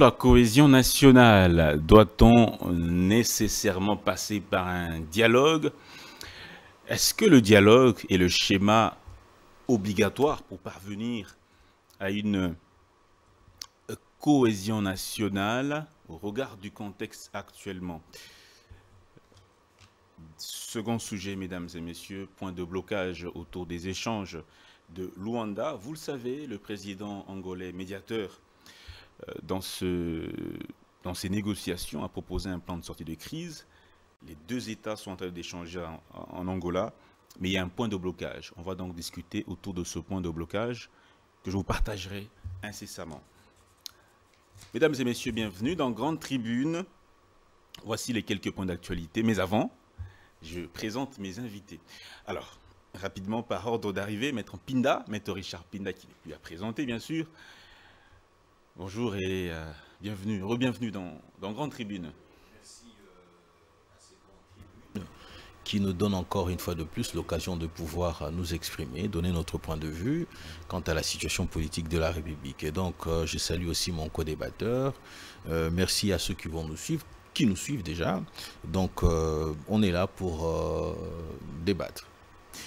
la cohésion nationale, doit-on nécessairement passer par un dialogue? Est-ce que le dialogue est le schéma obligatoire pour parvenir à une cohésion nationale au regard du contexte actuellement? Second sujet, mesdames et messieurs, point de blocage autour des échanges de Luanda. Vous le savez, le président angolais médiateur dans ces négociations a proposé un plan de sortie de crise. Les deux États sont en train d'échanger en Angola, mais il y a un point de blocage. On va donc discuter autour de ce point de blocage que je vous partagerai incessamment. Mesdames et messieurs, bienvenue dans Grande Tribune. Voici les quelques points d'actualité. Mais avant, je présente mes invités. Alors, rapidement, par ordre d'arrivée, Maître Mpinda, Maître Richard Mpinda, qui n'est plus à présenter, bien sûr. Bonjour et bienvenue, re-bienvenue dans Grande Tribune. Merci à ces Grandes Tribunes qui nous donnent encore une fois de plus l'occasion de pouvoir nous exprimer, donner notre point de vue quant à la situation politique de la République. Et donc, je salue aussi mon co-débatteur. Merci à ceux qui vont nous suivre. Qui nous suivent déjà. Donc, on est là pour débattre.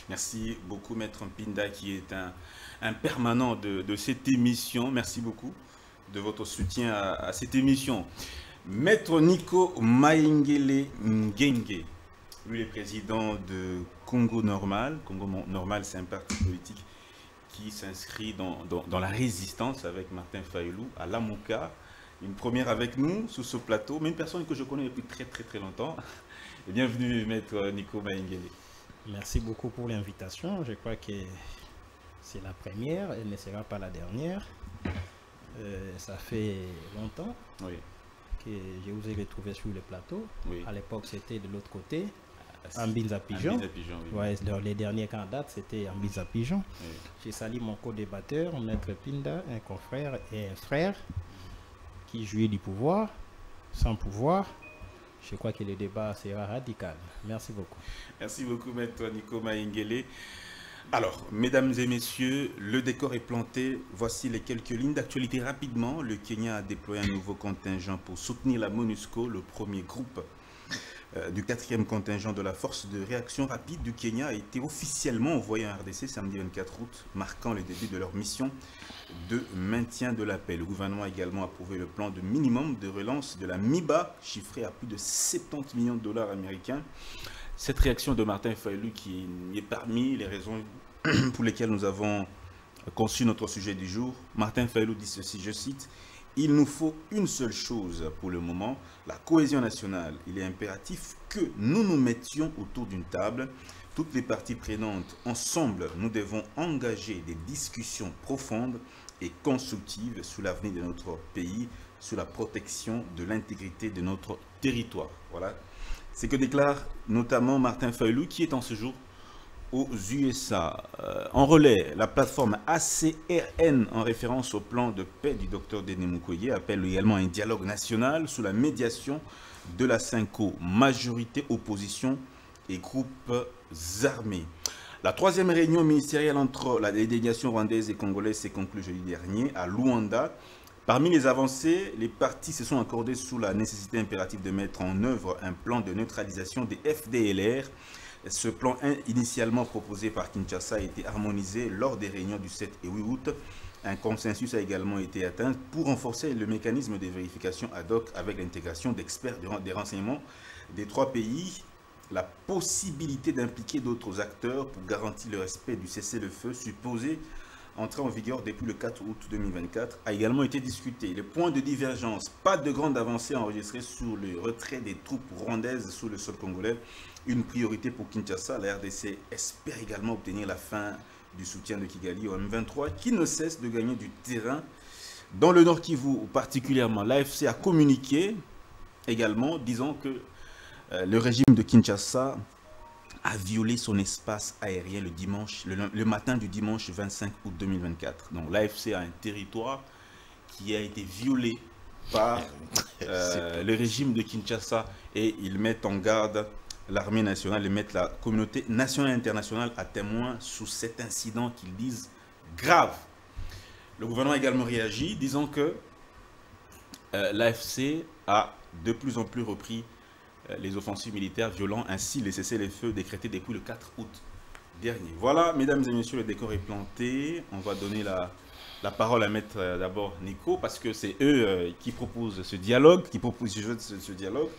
Merci beaucoup, Maître Mpinda, qui est un permanent de cette émission. Merci beaucoup de votre soutien à cette émission. Maître Nico Mayengele Ngenge, lui, le président de Congo Normal. Congo Normal, c'est un parti politique qui s'inscrit dans la résistance avec Martin Fayulu à Lamouka. Une première avec nous, sous ce plateau, mais une personne que je connais depuis très très très longtemps. Et bienvenue, Maître Nico Mayengele. Merci beaucoup pour l'invitation. Je crois que c'est la première, elle ne sera pas la dernière. Ça fait longtemps que je vous ai retrouvé sur le plateau. Oui. À l'époque, c'était de l'autre côté, Ambiza Pigeon. Les derniers en date, c'était Ambiza Pigeon. Oui. J'ai salué mon co-débatteur, Maître Mpinda, un confrère et un frère. Qui jouit du pouvoir, sans pouvoir, je crois que le débat sera radical. Merci beaucoup. Merci beaucoup, Maître Nico Mayengele. Alors, mesdames et messieurs, le décor est planté. Voici les quelques lignes d'actualité rapidement. Le Kenya a déployé un nouveau contingent pour soutenir la Monusco, le premier groupe du 4e contingent de la force de réaction rapide du Kenya a été officiellement envoyé en RDC samedi 24 août, marquant le début de leur mission de maintien de la paix. Le gouvernement a également approuvé le plan de minimum de relance de la MIBA, chiffré à plus de 70 millions de dollars américains. Cette réaction de Martin Fayulu, qui est parmi les raisons pour lesquelles nous avons conçu notre sujet du jour, Martin Fayulu dit ceci, je cite, « Il nous faut une seule chose pour le moment, la cohésion nationale. Il est impératif que nous nous mettions autour d'une table. » Toutes les parties prenantes, ensemble, nous devons engager des discussions profondes et constructives sur l'avenir de notre pays, sur la protection de l'intégrité de notre territoire. Voilà ce que déclare notamment Martin Fayulu, qui est en ce jour aux USA. En relais, la plateforme ACRN, en référence au plan de paix du docteur Denis Mukwege, appelle également à un dialogue national sous la médiation de la CINCO, majorité opposition et groupes armés. La 3e réunion ministérielle entre la délégation rwandaise et congolaise s'est conclue jeudi dernier à Luanda. Parmi les avancées, les partis se sont accordés sur la nécessité impérative de mettre en œuvre un plan de neutralisation des FDLR. Ce plan initialement proposé par Kinshasa a été harmonisé lors des réunions du 7 et 8 août. Un consensus a également été atteint pour renforcer le mécanisme de vérification ad hoc avec l'intégration d'experts des renseignements des 3 pays. La possibilité d'impliquer d'autres acteurs pour garantir le respect du cessez-le-feu supposé entrer en vigueur depuis le 4 août 2024 a également été discutée. Le point de divergence, pas de grande avancée enregistrée sur le retrait des troupes rwandaises sur le sol congolais, une priorité pour Kinshasa. La RDC espère également obtenir la fin du soutien de Kigali au M23 qui ne cesse de gagner du terrain. Dans le Nord Kivu particulièrement, l'AFC a communiqué également disant que le régime de Kinshasa a violé son espace aérien le matin du dimanche 25 août 2024. Donc l'AFC a un territoire qui a été violé par le régime de Kinshasa et ils mettent en garde l'armée nationale et mettent la communauté nationale et internationale à témoin sous cet incident qu'ils disent grave. Le gouvernement a également réagi disant que l'AFC a de plus en plus repris les offensives militaires violant ainsi les cessez-le-feu décrétés depuis le 4 août dernier. Voilà, mesdames et messieurs, le décor est planté. On va donner la parole à maître d'abord Nico, parce que c'est eux qui proposent ce dialogue, qui proposent ce dialogue.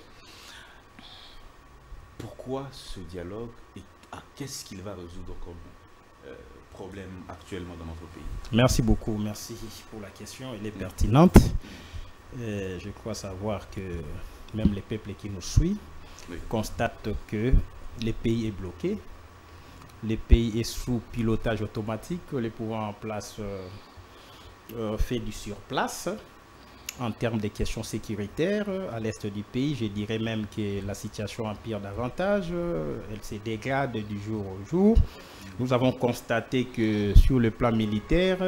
Pourquoi ce dialogue et à qu'est-ce qu'il va résoudre comme problème actuellement dans notre pays? Merci beaucoup, merci pour la question, elle est pertinente. Je crois savoir que même les peuples qui nous suivent constatent que le pays est bloqué, le pays est sous pilotage automatique, les pouvoirs en place fait du surplace en termes de questions sécuritaires à l'est du pays. Je dirais même que la situation empire davantage, elle se dégrade du jour au jour. Nous avons constaté que sur le plan militaire,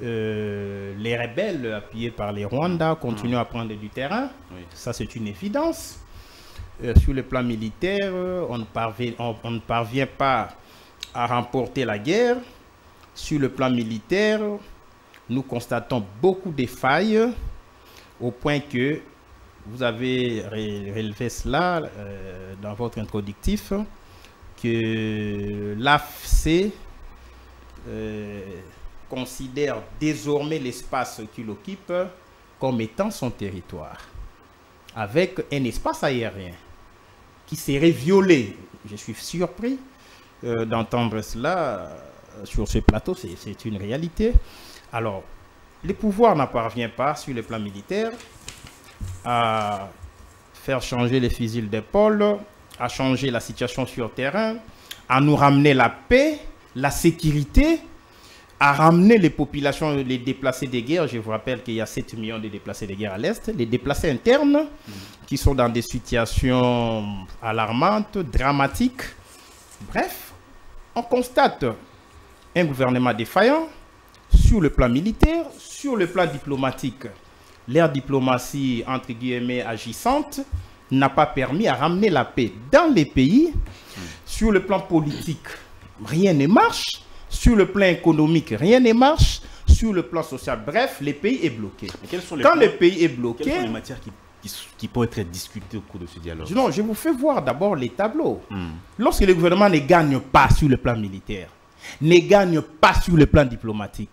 les rebelles appuyés par les Rwandais continuent à prendre du terrain. Oui. Ça, c'est une évidence. Sur le plan militaire, on ne parvient pas à remporter la guerre. Sur le plan militaire, nous constatons beaucoup de failles au point que vous avez relevé cela dans votre introductif, que l'AFC considère désormais l'espace qu'il occupe comme étant son territoire, avec un espace aérien qui serait violé. Je suis surpris d'entendre cela sur ce plateau, c'est une réalité. Alors, les pouvoirs n'en parviennent pas sur le plan militaire à faire changer les fusils d'épaule, à changer la situation sur terrain, à nous ramener la paix, la sécurité, à ramener les populations, les déplacés de guerre. Je vous rappelle qu'il y a 7 millions de déplacés de guerre à l'Est, les déplacés internes qui sont dans des situations alarmantes, dramatiques. Bref, on constate un gouvernement défaillant sur le plan militaire, sur le plan diplomatique. Leur diplomatie, entre guillemets, agissante n'a pas permis à ramener la paix dans les pays. Sur le plan politique, rien ne marche. Sur le plan économique, rien ne marche. Sur le plan social, bref, le pays est bloqué. Quand le pays est bloqué... Quelles sont les matières qui pourraient être discutées au cours de ce dialogue? Non, je vous fais voir d'abord les tableaux. Lorsque le gouvernement ne gagne pas sur le plan militaire, ne gagne pas sur le plan diplomatique,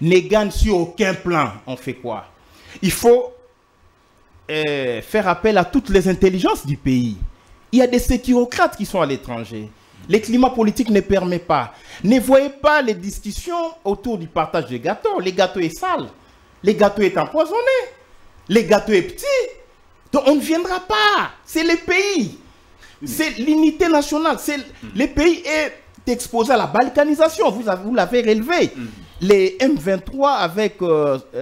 ne gagne sur aucun plan, on fait quoi? Il faut faire appel à toutes les intelligences du pays. Il y a des sécurocrates qui sont à l'étranger. Le climat politique ne permet pas. Ne voyez pas les discussions autour du partage des gâteaux. Les gâteaux est sale. Les gâteaux est empoisonné. Les gâteaux est petit. Donc on ne viendra pas. C'est les pays. C'est l'unité nationale. Les pays est exposé à la balkanisation. Vous l'avez relevé. Les M23 avec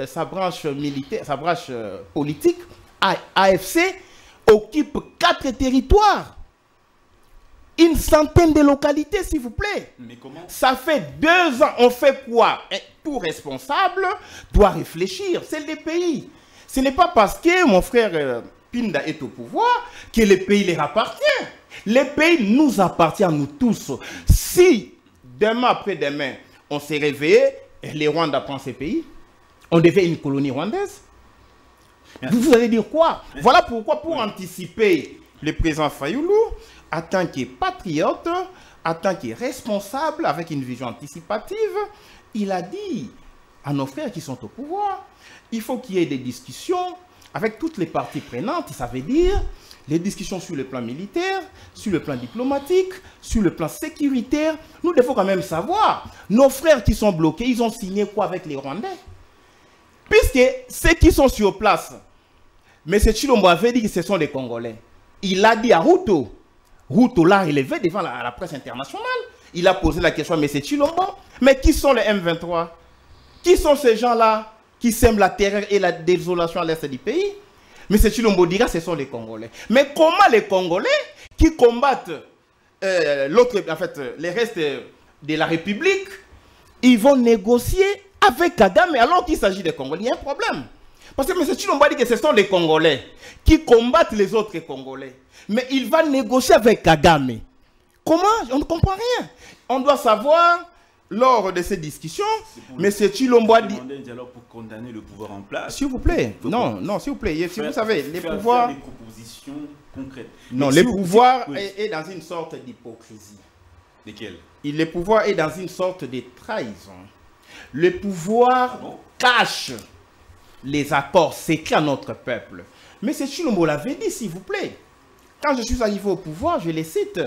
sa branche militaire, sa branche politique, AFC, occupe 4 territoires. Une centaine de localités, s'il vous plaît. Mais comment? Ça fait 2 ans. On fait quoi? Tout responsable doit réfléchir. C'est les pays. Ce n'est pas parce que mon frère Pinda est au pouvoir que les pays leur appartiennent. Les pays nous appartiennent, nous tous. Si demain après-demain, on s'est réveillé, les Rwandais prennent ces pays, on devient une colonie rwandaise. Vous allez dire quoi? Voilà pourquoi, pour anticiper, le président Fayulu, en tant que patriote, en tant que responsable, avec une vision anticipative, il a dit à nos frères qui sont au pouvoir, il faut qu'il y ait des discussions avec toutes les parties prenantes. Ça veut dire les discussions sur le plan militaire, sur le plan diplomatique, sur le plan sécuritaire. Nous devons quand même savoir, nos frères qui sont bloqués, ils ont signé quoi avec les Rwandais? Puisque ceux qui sont sur place, M. Tshilombo avait dit que ce sont des Congolais. Il a dit à Ruto, Ruto l'a relevé devant la presse internationale. Il a posé la question à M. Tshilombo, mais qui sont les M23? Qui sont ces gens-là qui sèment la terreur et la désolation à l'est du pays? M. Tshilombo dira ce sont les Congolais. Mais comment les Congolais qui combattent les restes de la République, ils vont négocier avec Kagame alors qu'il s'agit des Congolais? Il y a un problème. Parce que M. Tshilombo a dit que ce sont les Congolais qui combattent les autres Congolais. Mais il va négocier avec Kagame. Comment? On ne comprend rien. On doit savoir lors de ces discussions, M. Tshilombo a dit... un dialogue pour condamner le pouvoir en place. S'il vous plaît. Non, non, s'il vous plaît. Si vous savez, les pouvoirs... des propositions concrètes. Non, les pouvoirs est dans une sorte d'hypocrisie. Lesquels? Le pouvoir est dans une sorte de trahison. Le pouvoir cache les accords secrets à notre peuple. Mais c'est Tshilombo l'avait dit, s'il vous plaît. Quand je suis arrivé au pouvoir, je les cite,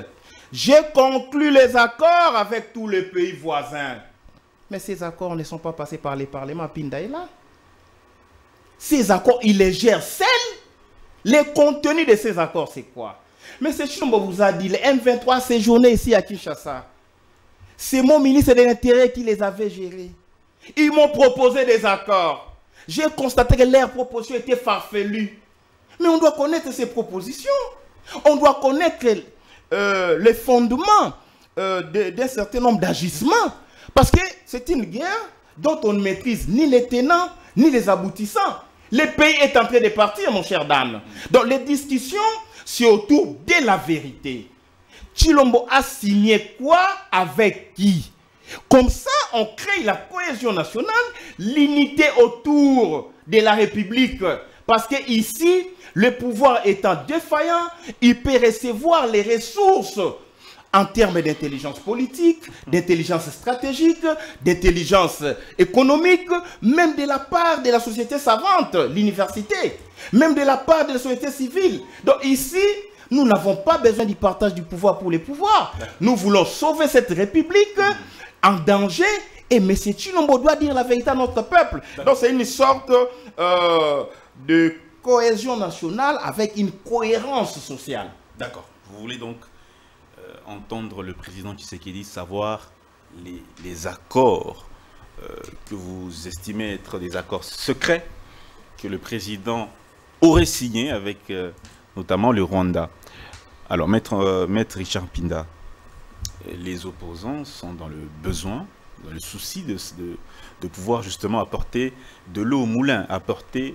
j'ai conclu les accords avec tous les pays voisins. Mais ces accords ne sont pas passés par les parlements. Pinda est là. Ces accords, il les gère seul. Les contenus de ces accords, c'est quoi? Mais c'est Tshilombo vous a dit, les M23 séjournaient ici à Kinshasa. C'est mon ministre de l'Intérêt qui les avait gérés. Ils m'ont proposé des accords. J'ai constaté que leurs propositions étaient farfelues. Mais on doit connaître ces propositions. On doit connaître les fondements d'un certain nombre d'agissements. Parce que c'est une guerre dont on ne maîtrise ni les tenants, ni les aboutissants. Le pays est en train de partir, mon cher dame. Donc les discussions, c'est autour de la vérité. Tshilombo a signé quoi avec qui? Comme ça, on crée la cohésion nationale, l'unité autour de la République. Parce que ici, le pouvoir étant défaillant, il peut recevoir les ressources en termes d'intelligence politique, d'intelligence stratégique, d'intelligence économique, même de la part de la société savante, l'université, même de la part de la société civile. Donc ici... nous n'avons pas besoin du partage du pouvoir pour les pouvoirs. Nous voulons sauver cette République en danger. Et M. Tshilombo doit dire la vérité à notre peuple. Donc c'est une sorte de cohésion nationale avec une cohérence sociale. D'accord. Vous voulez donc entendre le président Tshisekedi savoir les accords que vous estimez être des accords secrets que le président aurait signés avec... notamment le Rwanda. Alors, maître Richard Mpinda, les opposants sont dans le besoin, dans le souci de pouvoir justement apporter de l'eau au moulin, apporter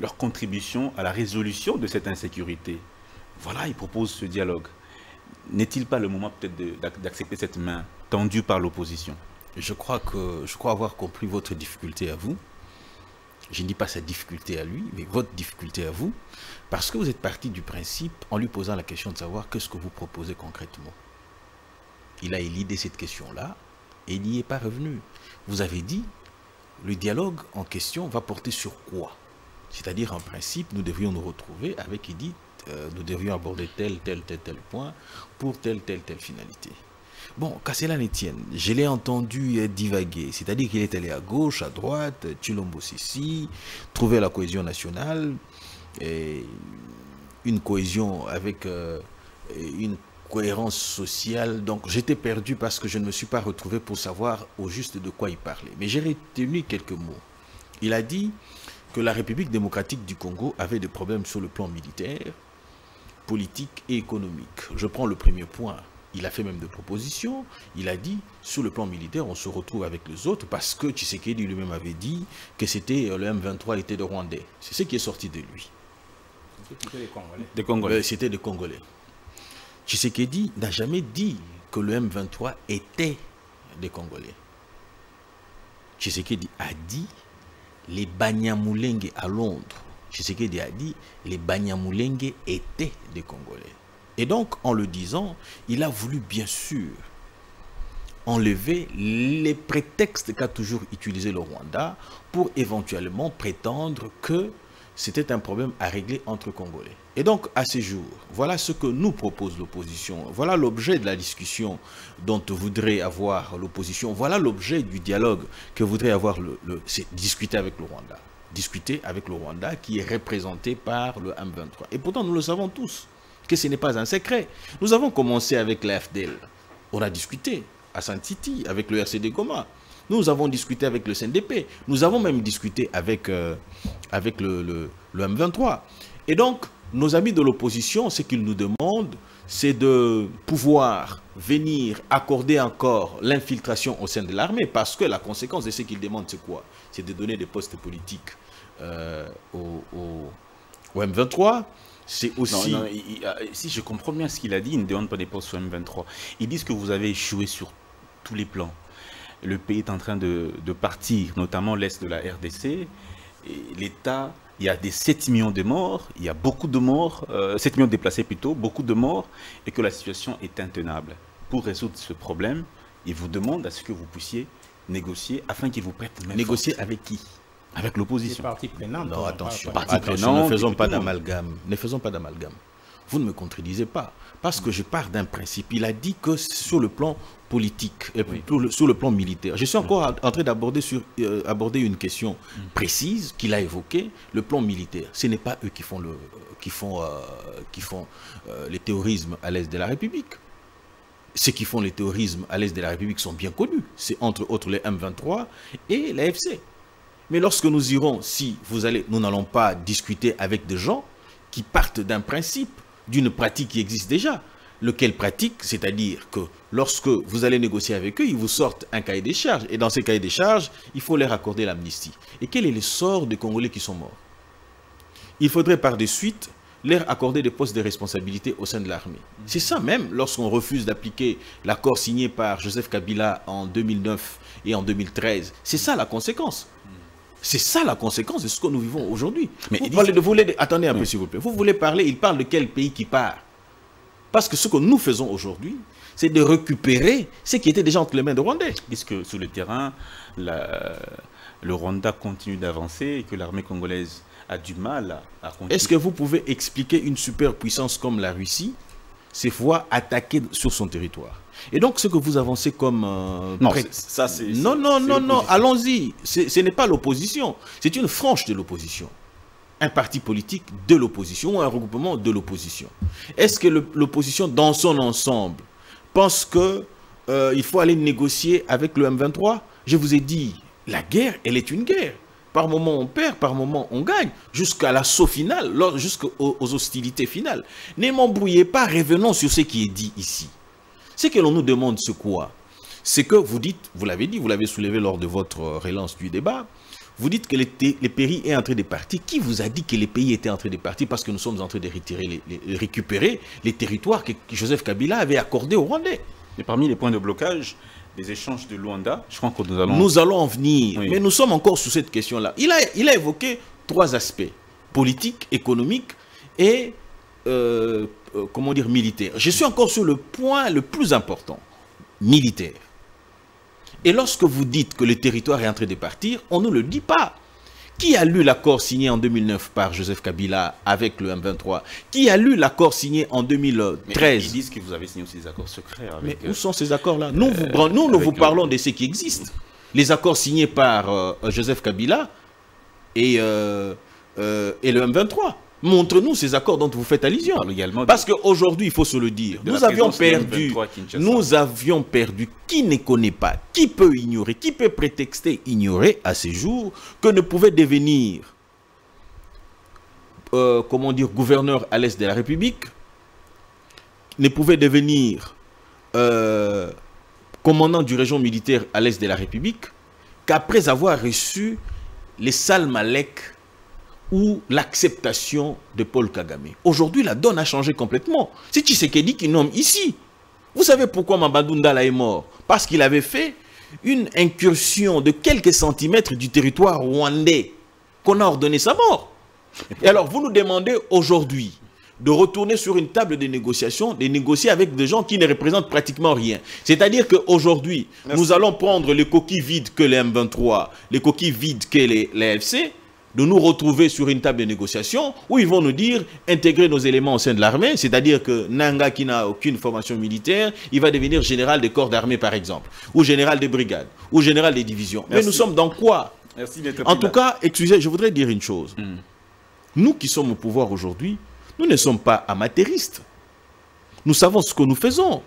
leur contribution à la résolution de cette insécurité. Voilà, ils proposent ce dialogue. N'est-il pas le moment peut-être d'accepter cette main tendue par l'opposition? Je crois avoir compris votre difficulté à vous. Je ne dis pas sa difficulté à lui, mais votre difficulté à vous, parce que vous êtes parti du principe en lui posant la question de savoir qu'est-ce que vous proposez concrètement. Il a élidé cette question-là et il n'y est pas revenu. Vous avez dit, le dialogue en question va porter sur quoi? C'est-à-dire, en principe, nous devrions nous retrouver avec Edith, nous devrions aborder tel point pour telle finalité. Bon, qu'à cela ne tienne, je l'ai entendu divaguer, c'est-à-dire qu'il est allé à gauche, à droite, Tshilombo ici, trouver la cohésion nationale, et une cohésion avec une cohérence sociale. Donc j'étais perdu parce que je ne me suis pas retrouvé pour savoir au juste de quoi il parlait. Mais j'ai retenu quelques mots. Il a dit que la République démocratique du Congo avait des problèmes sur le plan militaire, politique et économique. Je prends le premier point. Il a fait même des propositions. Il a dit, sur le plan militaire, on se retrouve avec les autres parce que Tshisekedi lui-même avait dit que c'était le M23 était de Rwandais. C'est ce qui est sorti de lui. C'était des Congolais. C'était des Congolais. Tshisekedi n'a jamais dit que le M23 était des Congolais. Tshisekedi a dit les Banyamulenge à Londres. Tshisekedi a dit les Banyamulenge étaient des Congolais. Et donc, en le disant, il a voulu bien sûr enlever les prétextes qu'a toujours utilisé le Rwanda pour éventuellement prétendre que c'était un problème à régler entre Congolais. Et donc, à ce jour, voilà ce que nous propose l'opposition. Voilà l'objet de la discussion dont voudrait avoir l'opposition. Voilà l'objet du dialogue que voudrait avoir c'est discuter avec le Rwanda. Discuter avec le Rwanda qui est représenté par le M23. Et pourtant, nous le savons tous. Que ce n'est pas un secret. Nous avons commencé avec la FDL. On a discuté à Saint-Titi avec le RCD Goma. Nous avons discuté avec le CNDP. Nous avons même discuté avec le M23. Et donc, nos amis de l'opposition, ce qu'ils nous demandent, c'est de pouvoir venir accorder encore l'infiltration au sein de l'armée parce que la conséquence de ce qu'ils demandent, c'est quoi? C'est de donner des postes politiques au M23. C'est aussi... Non, non, si je comprends bien ce qu'il a dit, il ne demande pas des postes sur M23. Ils disent que vous avez échoué sur tous les plans. Le pays est en train de partir, notamment l'est de la RDC. L'État, il y a des 7 millions de morts, il y a beaucoup de morts, 7 millions de déplacés plutôt, beaucoup de morts, et que la situation est intenable. Pour résoudre ce problème, il vous demande à ce que vous puissiez négocier afin qu'ils vous prêtent main. Négocier avec qui? Avec l'opposition. Parti prenant. Non, attention. Parti prenant, ne faisons pas d'amalgame. Ne faisons pas d'amalgame. Vous ne me contredisez pas, parce que je pars d'un principe. Il a dit que sur le plan politique, et oui, sur le plan militaire. Je suis encore en train d'aborder une question précise qu'il a évoquée, le plan militaire. Ce n'est pas eux qui font le les terrorismes à l'est de la République. Ceux qui font les terrorismes à l'est de la République sont bien connus. C'est entre autres les M23 et l'AFC. Mais lorsque nous irons, si vous allez, nous n'allons pas discuter avec des gens qui partent d'un principe, d'une pratique qui existe déjà. Lequel pratique, c'est-à-dire que lorsque vous allez négocier avec eux, ils vous sortent un cahier des charges. Et dans ces cahiers des charges, il faut leur accorder l'amnistie. Et quel est le sort des Congolais qui sont morts? Il faudrait par de suite leur accorder des postes de responsabilité au sein de l'armée. C'est ça même, lorsqu'on refuse d'appliquer l'accord signé par Joseph Kabila en 2009 et en 2013. C'est ça la conséquence. C'est ça la conséquence de ce que nous vivons aujourd'hui. Attendez un peu s'il vous plaît. Vous voulez parler, il parle de quel pays qui part? Parce que ce que nous faisons aujourd'hui, c'est de récupérer ce qui était déjà entre les mains de Rwandais. Puisque sur le terrain, le Rwanda continue d'avancer et que l'armée congolaise a du mal à continuer. Est-ce que vous pouvez expliquer une superpuissance comme la Russie se voir attaquer sur son territoire? Et donc, ce que vous avancez comme... Non, allons-y. Ce n'est pas l'opposition. C'est une frange de l'opposition. Un parti politique de l'opposition ou un regroupement de l'opposition. Est-ce que l'opposition, dans son ensemble, pense qu'il faut aller négocier avec le M23? Je vous ai dit, la guerre, elle est une guerre. Par moment, on perd, par moment, on gagne, jusqu'à l'assaut final, jusqu'aux hostilités finales. Ne m'embrouillez pas, revenons sur ce qui est dit ici. Ce que l'on nous demande, c'est quoi? C'est que vous dites, vous l'avez dit, vous l'avez soulevé lors de votre relance du débat, vous dites que les pays est en train de partir. Qui vous a dit que les pays étaient en train de partir? Parce que nous sommes en train de récupérer les territoires que Joseph Kabila avait accordés aux Rwandais. Et parmi les points de blocage, les échanges de Luanda, je crois que nous allons... Nous allons en venir, oui, mais nous sommes encore sous cette question-là. Il a évoqué 3 aspects, politique, économique et... comment dire, militaire. Je suis encore sur le point le plus important, militaire. Et lorsque vous dites que le territoire est en train de partir, on ne le dit pas. Qui a lu l'accord signé en 2009 par Joseph Kabila avec le M23? Qui a lu l'accord signé en 2013? Mais ils disent que vous avez signé aussi des accords secrets. Avec mais où sont ces accords-là? Nous, nous vous parlons de ceux qui existent. Les accords signés par Joseph Kabila et le M23. Montre-nous ces accords dont vous faites allusion. Parce qu'aujourd'hui, il faut se le dire, nous avions perdu. Qui ne connaît pas, qui peut ignorer, qui peut prétexter, ignorer à ces jours que ne pouvait devenir, comment dire, gouverneur à l'est de la République, ne pouvait devenir commandant du régiment militaire à l'est de la République qu'après avoir reçu les Salmalek ou l'acceptation de Paul Kagame. Aujourd'hui, la donne a changé complètement. C'est Tshisekedi qui nomme ici. Vous savez pourquoi Mamadou Ndala est mort? Parce qu'il avait fait une incursion de quelques centimètres du territoire rwandais qu'on a ordonné sa mort. Et alors, vous nous demandez aujourd'hui de retourner sur une table de négociation, de négocier avec des gens qui ne représentent pratiquement rien. C'est-à-dire qu'aujourd'hui, nous allons prendre les coquilles vides que les M23, les coquilles vides que les AFC, de nous retrouver sur une table de négociation où ils vont nous dire intégrer nos éléments au sein de l'armée, c'est-à-dire que Nanga qui n'a aucune formation militaire, il va devenir général des corps d'armée par exemple, ou général des brigades, ou général des divisions. Merci. Mais nous sommes dans quoi? Merci, en tout cas, excusez, je voudrais dire une chose. Nous qui sommes au pouvoir aujourd'hui, nous ne sommes pas amateuristes. Nous savons ce que nous faisons.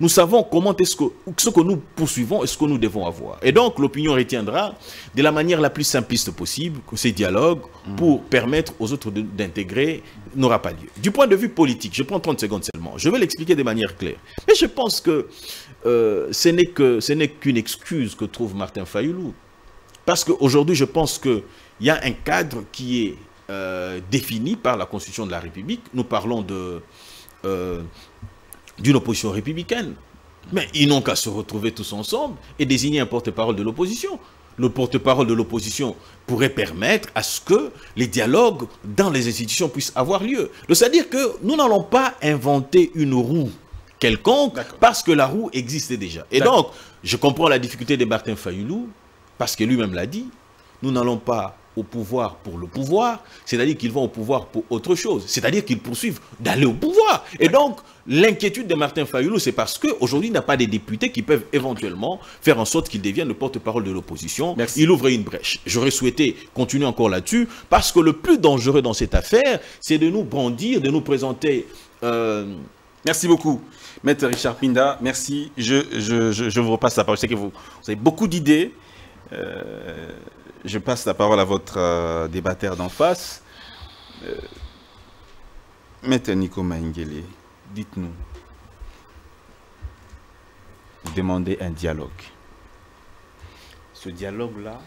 Nous savons comment est-ce que ce que nous poursuivons et ce que nous devons avoir. Et donc, l'opinion retiendra de la manière la plus simpliste possible que ces dialogues pour permettre aux autres d'intégrer n'aura pas lieu. Du point de vue politique, je prends 30 secondes seulement. Je vais l'expliquer de manière claire. Mais je pense que ce n'est qu'une excuse que trouve Martin Fayulu. Parce qu'aujourd'hui, je pense qu'il y a un cadre qui est défini par la Constitution de la République. Nous parlons de... d'une opposition républicaine. Mais ils n'ont qu'à se retrouver tous ensemble et désigner un porte-parole de l'opposition. Le porte-parole de l'opposition pourrait permettre à ce que les dialogues dans les institutions puissent avoir lieu. C'est-à-dire que nous n'allons pas inventer une roue quelconque parce que la roue existait déjà. Et donc, je comprends la difficulté de Martin Fayulu parce que lui-même l'a dit, nous n'allons pas au pouvoir pour le pouvoir, c'est-à-dire qu'ils vont au pouvoir pour autre chose, c'est-à-dire qu'ils poursuivent d'aller au pouvoir. Et donc, l'inquiétude de Martin Fayulu, c'est parce qu'aujourd'hui, il n'a pas des députés qui peuvent éventuellement faire en sorte qu'il devienne le porte-parole de l'opposition. Il ouvre une brèche. J'aurais souhaité continuer encore là-dessus, parce que le plus dangereux dans cette affaire, c'est de nous brandir, de nous présenter... Merci beaucoup, Maître Richard Mpinda. Merci. Je vous repasse la parole. Je sais que vous avez beaucoup d'idées. Je passe la parole à votre débatteur d'en face. Maître Nico Mayengele, dites-nous. Vous demandez un dialogue. Ce dialogue-là,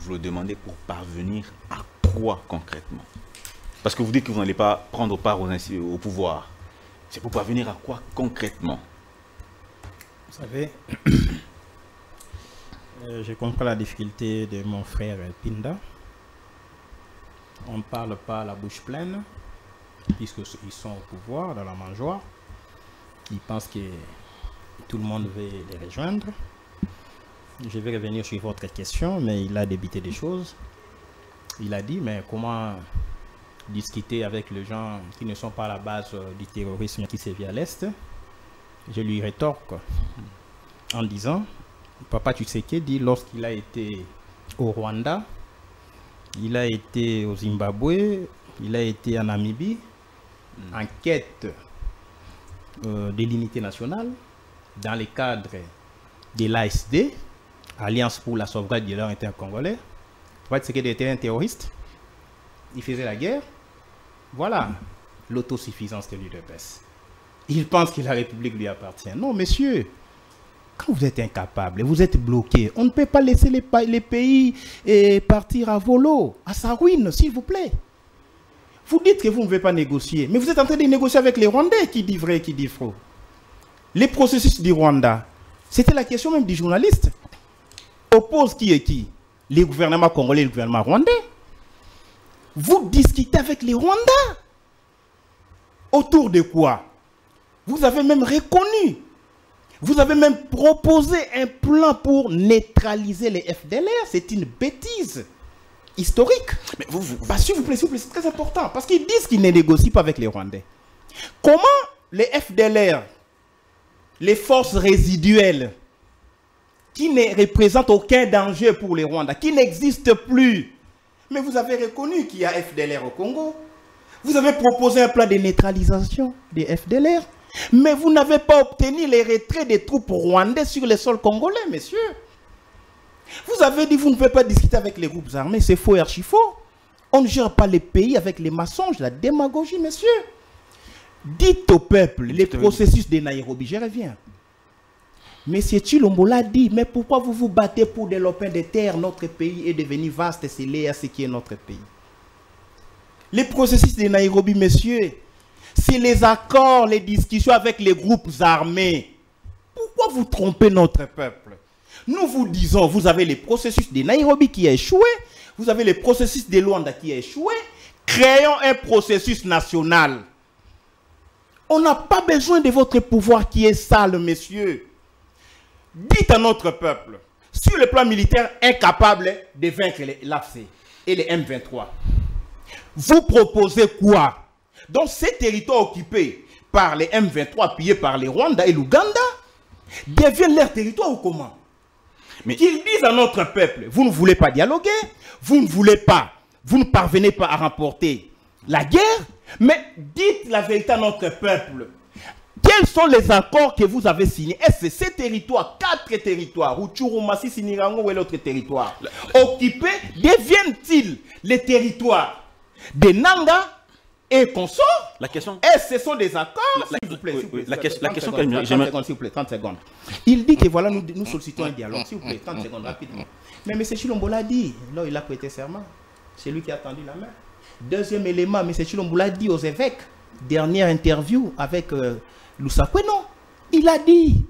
vous le demandez pour parvenir à quoi concrètement? Parce que vous dites que vous n'allez pas prendre part au pouvoir. C'est pour parvenir à quoi concrètement? Vous savez... je comprends la difficulté de mon frère Mpinda. On ne parle pas à la bouche pleine, puisqu'ils sont au pouvoir, dans la mangeoire. Ils pensent que tout le monde veut les rejoindre. Je vais revenir sur votre question, mais il a débité des choses. Il a dit, mais comment discuter avec les gens qui ne sont pas à la base du terrorisme qui sévit à l'Est? Je lui rétorque en disant... Papa Tshisekedi, lorsqu'il a été au Rwanda, il a été au Zimbabwe, il a été en Namibie, en quête de l'unité nationale, dans le cadre de l'ASD, Alliance pour la sauvegarde de l'ordre intercongolais. Papa Tshisekedi était un terroriste, il faisait la guerre. Voilà l'autosuffisance de l'UDPS. Il pense que la République lui appartient. Non, messieurs. Quand vous êtes incapable, vous êtes bloqué. On ne peut pas laisser les pays partir à volo, à sa ruine, s'il vous plaît. Vous dites que vous ne pouvez pas négocier, mais vous êtes en train de négocier avec les Rwandais qui dit vrai, qui dit faux. Les processus du Rwanda, c'était la question même du journaliste. Oppose qui est qui? Les gouvernements congolais et le gouvernement rwandais. Vous discutez avec les Rwandais. Autour de quoi? Vous avez même reconnu. Vous avez même proposé un plan pour neutraliser les FDLR. C'est une bêtise historique. Mais s'il vous plaît, c'est très important. Parce qu'ils disent qu'ils ne négocient pas avec les Rwandais. Comment les FDLR, les forces résiduelles, qui ne représentent aucun danger pour les Rwandais, qui n'existent plus. Mais vous avez reconnu qu'il y a FDLR au Congo. Vous avez proposé un plan de neutralisation des FDLR. Mais vous n'avez pas obtenu les retraits des troupes rwandaises sur le sol congolais, messieurs. Vous avez dit que vous ne pouvez pas discuter avec les groupes armés, c'est faux et archi-faux. On ne gère pas les pays avec les mensonges, la démagogie, messieurs. Dites au peuple les processus de Nairobi, je reviens. Monsieur Tshilombo l'a dit, mais pourquoi vous vous battez pour développer des terres? Notre pays est devenu vaste, c'est ce qui est notre pays. Les processus de Nairobi, messieurs, c'est les accords, les discussions avec les groupes armés. Pourquoi vous trompez notre peuple? Nous vous disons, vous avez le processus de Nairobi qui a échoué, vous avez le processus de Luanda qui a échoué, créons un processus national. On n'a pas besoin de votre pouvoir qui est sale, messieurs. Dites à notre peuple, sur le plan militaire, incapable de vaincre l'AFC et les M23. Vous proposez quoi? Donc ces territoires occupés par les M23, pillés par les Rwandais et l'Ouganda, deviennent leur territoire ou comment? Mais qu'ils disent à notre peuple, vous ne voulez pas dialoguer, vous ne parvenez pas à remporter la guerre, mais dites la vérité à notre peuple. Quels sont les accords que vous avez signés? Est-ce que ces territoires, 4 territoires, Rutshuru, Masisi, Sinirango et l'autre territoire, occupés, deviennent-ils les territoires des Nanga et consort? La question. Est-ce que ce sont des accords? S'il vous plaît. La question que je me... 30 secondes, 30 secondes. Il dit que voilà, nous sollicitons un dialogue. S'il vous plaît, 30 secondes, rapidement. Mais M. Tshilombo l'a dit. Là, il a prêté serment. C'est lui qui a tendu la main. Deuxième élément, M. Tshilombo l'a dit aux évêques. Dernière interview avec Lusakweno. Il a dit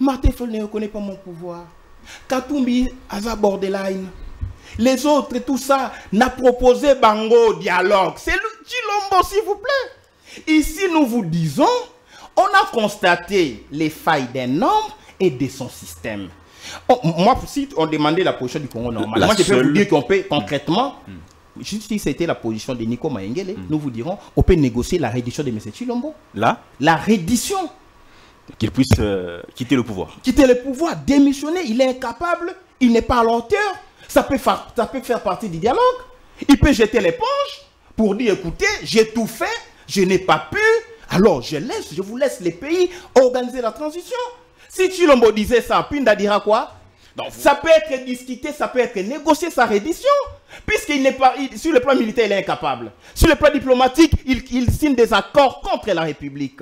Martin Fayulu ne reconnaît pas mon pouvoir. Katumbi a borderline. Les autres, tout ça, n'a proposé Bango dialogue. C'est le Tshilombo, s'il vous plaît. Ici, nous vous disons, on a constaté les failles d'un homme et de son système. Moi, si on demandait la position du Congo normal, moi, je peux vous dire qu'on peut concrètement, juste si c'était la position de Nico Mayengele, nous vous dirons, on peut négocier la reddition de M. Tshilombo. Là, la reddition. Qu'il puisse quitter le pouvoir. Quitter le pouvoir, démissionner, il est incapable, il n'est pas à l'auteur. Ça peut faire partie du dialogue. Il peut jeter l'éponge pour dire, écoutez, j'ai tout fait, je n'ai pas pu, alors je vous laisse les pays organiser la transition. Si Tshilombo disait ça, Mpinda dira quoi? Donc, ça peut être discuté, ça peut être négocié, sa reddition. Puisqu'il n'est pas, sur le plan militaire, il est incapable. Sur le plan diplomatique, il signe des accords contre la République.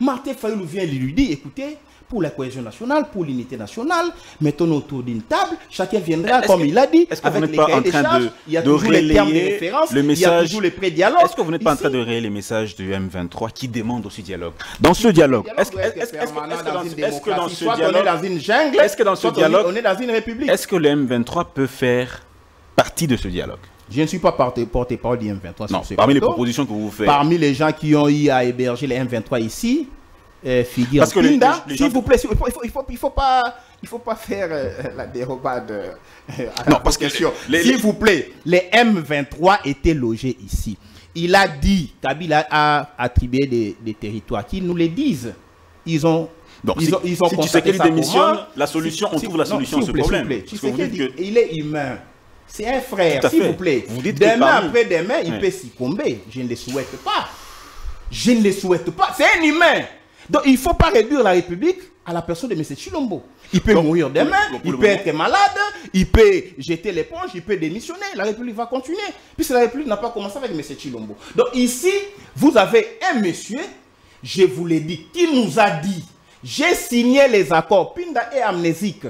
Martin Fayulu vient lui dire, écoutez, pour la cohésion nationale, pour l'unité nationale, mettons-nous autour d'une table, chacun viendra, comme il a dit, avec les cahiers des charges, il y a toujours les termes de référence, il y a toujours les pré-dialogues. Est-ce que vous n'êtes pas en train de relayer les messages du M23 qui demandent aussi dialogue? Dans ce dialogue, est-ce que dans ce dialogue, on est dans une jungle, est-ce que dans ce dialogue, on est dans une république? Est-ce que le M23 peut faire partie de ce dialogue? Je ne suis pas porté-parole du M23. Non, parmi les propositions que vous faites. Parmi les gens qui ont eu à héberger les M23 ici, figure Mpinda, s'il vous plaît, il faut pas faire la dérobade à non, parce que s'il vous plaît, les M23 étaient logés ici. Il a dit, Kabila a attribué des territoires qui nous les disent. Ils ont... Donc, ils ont si Tshisekedi démissionne, la solution, on trouve la solution à ce problème. Il est humain. C'est un frère, s'il vous plaît. Vous dites demain après demain, il peut succomber. Je ne le souhaite pas. Je ne le souhaite pas. C'est un humain. Donc il ne faut pas réduire la République à la personne de M. Tshilombo. Il peut mourir demain, il peut être malade, il peut jeter l'éponge, il peut démissionner. La République va continuer. Puisque la République n'a pas commencé avec M. Tshilombo. Donc ici, vous avez un monsieur, je vous l'ai dit, qui nous a dit, j'ai signé les accords. Mpinda est amnésique.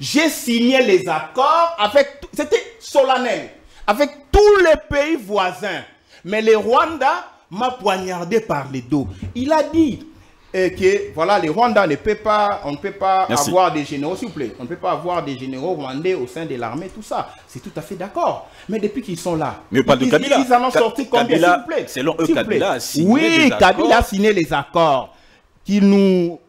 J'ai signé les accords avec, c'était solennel, avec tous les pays voisins. Mais le Rwanda m'a poignardé par le dos. Il a dit que voilà, le Rwanda ne peut pas, on ne peut pas avoir des généraux, s'il vous plaît. On ne peut pas avoir des généraux rwandais au sein de l'armée, tout ça. C'est tout à fait d'accord. Mais depuis qu'ils sont là, mais ils en ont sorti combien, s'il vous plaît? Selon eux, Kabila a signé les accords. Oui, Kabila a signé les accords qui nous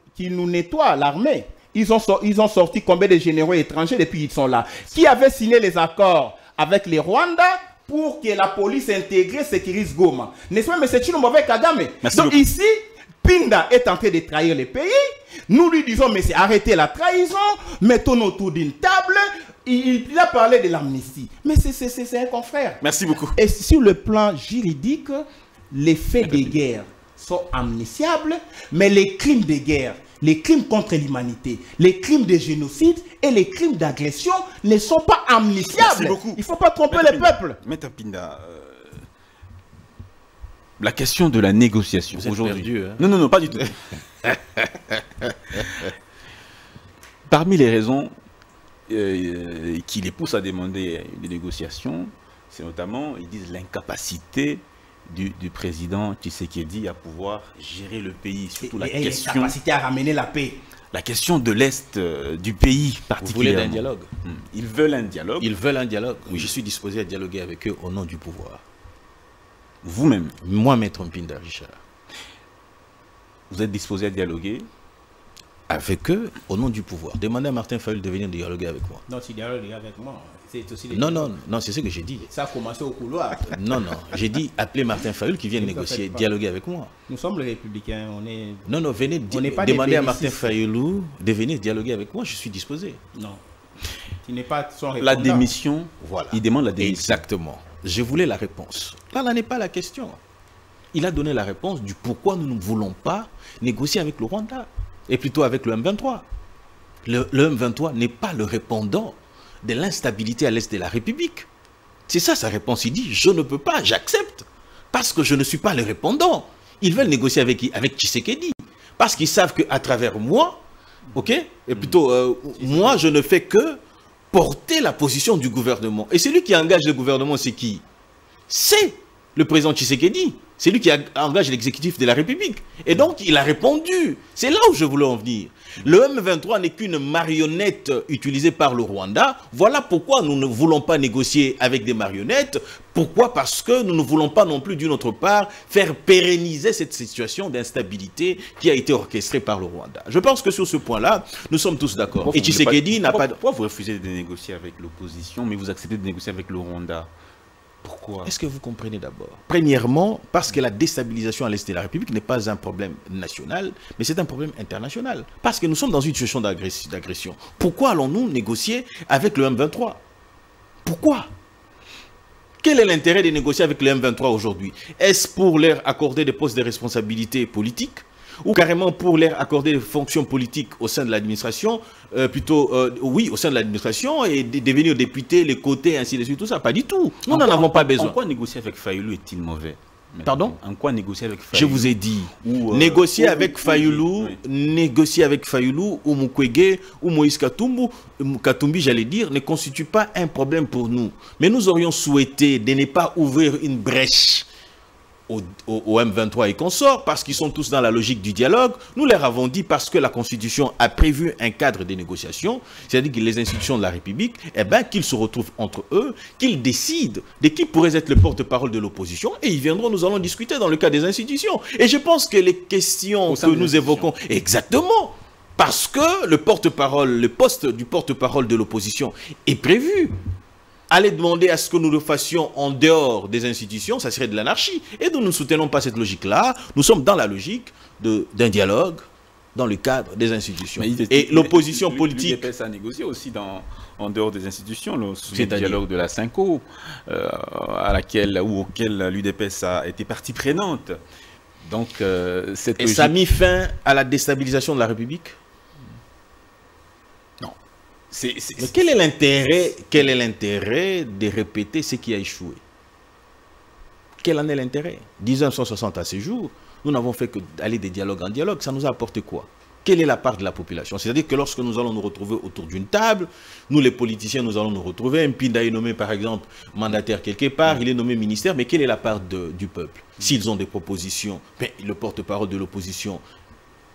nettoient l'armée. Ils ont sorti combien de généraux étrangers depuis qu'ils sont là? Qui avait signé les accords avec les Rwandais pour que la police intégrait sécurise Goma? N'est-ce pas, mais c'est une mauvaise Kagame. Donc ici, Mpinda est en train de trahir les pays. Nous lui disons, mais c'est arrêtez la trahison, mettons-nous autour d'une table. Il a parlé de l'amnistie. Mais c'est un confrère. Merci beaucoup. Et sur le plan juridique, les faits de guerre sont amnistiables, mais les crimes de guerre, les crimes contre l'humanité, les crimes de génocide et les crimes d'agression ne sont pas amnistiables. Il ne faut pas tromper les peuples. Maître Mpinda, la question de la négociation aujourd'hui... Hein. Non, pas du tout. Parmi les raisons qui les poussent à demander des négociations, c'est notamment, ils disent, l'incapacité du président Tshisekedi à pouvoir gérer le pays, surtout la question... Capacité à ramener la paix. La question de l'Est du pays particulièrement. Vous voulez un dialogue? Ils veulent un dialogue. Ils veulent un dialogue. Oui. Je suis disposé à dialoguer avec eux au nom du pouvoir. Vous-même? Moi, Maître Mpinda Richard. Vous êtes disposé à dialoguer avec eux au nom du pouvoir? Demandez à Martin Fayulu de venir dialoguer avec moi. Non, tu dialogues avec moi. Non, c'est ce que j'ai dit. Ça a commencé au couloir. Non, j'ai dit appelez Martin Fayulu qui vienne négocier, dialoguer avec moi. Nous sommes les républicains, on est... Non, venez demander à Martin Fayulu de venir dialoguer avec moi, je suis disposé. Non, il n'est pas son répondant. La démission, voilà. Il demande la démission. Exactement, je voulais la réponse. Là n'est pas la question. Il a donné la réponse du pourquoi nous ne voulons pas négocier avec le Rwanda, et plutôt avec le M23. Le M23 n'est pas le répondant de l'instabilité à l'Est de la République. C'est ça sa réponse. Il dit, je ne peux pas, j'accepte, parce que je ne suis pas le répondant. Ils veulent négocier avec Tshisekedi, parce qu'ils savent qu'à travers moi, moi, je ne fais que porter la position du gouvernement. Et celui qui engage le gouvernement, c'est qui? C'est le président Tshisekedi. C'est lui qui engage l'exécutif de la République. Et donc, il a répondu. C'est là où je voulais en venir. Le M23 n'est qu'une marionnette utilisée par le Rwanda. Voilà pourquoi nous ne voulons pas négocier avec des marionnettes. Pourquoi? Parce que nous ne voulons pas non plus, d'une autre part, faire pérenniser cette situation d'instabilité qui a été orchestrée par le Rwanda. Je pense que sur ce point-là, nous sommes tous d'accord. Et Tshisekedi n'a pas... Pourquoi vous refusez de négocier avec l'opposition, mais vous acceptez de négocier avec le Rwanda? Pourquoi? Est-ce que vous comprenez d'abord? Premièrement, parce que la déstabilisation à l'est de la République n'est pas un problème national, mais c'est un problème international. Parce que nous sommes dans une situation d'agression. Pourquoi allons-nous négocier avec le M23? Pourquoi? Quel est l'intérêt de négocier avec le M23 aujourd'hui? Est-ce pour leur accorder des postes de responsabilité politique? Ou carrément pour leur accorder des fonctions politiques au sein de l'administration, oui, au sein de l'administration, et devenir député, les côtés, ainsi de suite, tout ça, pas du tout. Nous n'en avons pas besoin. En quoi négocier avec Fayulu est-il mauvais? Pardon? En quoi négocier avec Fayulu? Je vous ai dit, négocier avec Fayulu, négocier avec Fayulu, ou Mukwege, ou Moïse Katumbi, j'allais dire, ne constitue pas un problème pour nous. Mais nous aurions souhaité de ne pas ouvrir une brèche au M23 et consorts, parce qu'ils sont tous dans la logique du dialogue. Nous leur avons dit, parce que la Constitution a prévu un cadre de négociation, c'est-à-dire que les institutions de la République, eh ben, qu'ils se retrouvent entre eux, qu'ils décident de qui pourrait être le porte-parole de l'opposition, et ils viendront, nous allons discuter dans le cadre des institutions. Et je pense que les questions que nous évoquons, exactement, parce que le porte-parole, le poste du porte-parole de l'opposition est prévu. Aller demander à ce que nous le fassions en dehors des institutions, ça serait de l'anarchie. Et nous ne soutenons pas cette logique-là. Nous sommes dans la logique d'un dialogue dans le cadre des institutions. Et l'opposition politique... L'UDPS a négocié aussi en dehors des institutions, le dialogue de la Cinco, auquel l'UDPS a été partie prenante. Donc, cette logique... Et ça a mis fin à la déstabilisation de la République ? Mais quel est l'intérêt de répéter ce qui a échoué? Quel en est l'intérêt? 1960 à ce jour, nous n'avons fait que aller de dialogue en dialogue. Ça nous a apporté quoi? Quelle est la part de la population? C'est-à-dire que lorsque nous allons nous retrouver autour d'une table, nous les politiciens, nous allons nous retrouver. Mpinda est nommé par exemple mandataire quelque part, il est nommé ministère, mais quelle est la part du peuple? S'ils ont des propositions, ben, le porte-parole de l'opposition...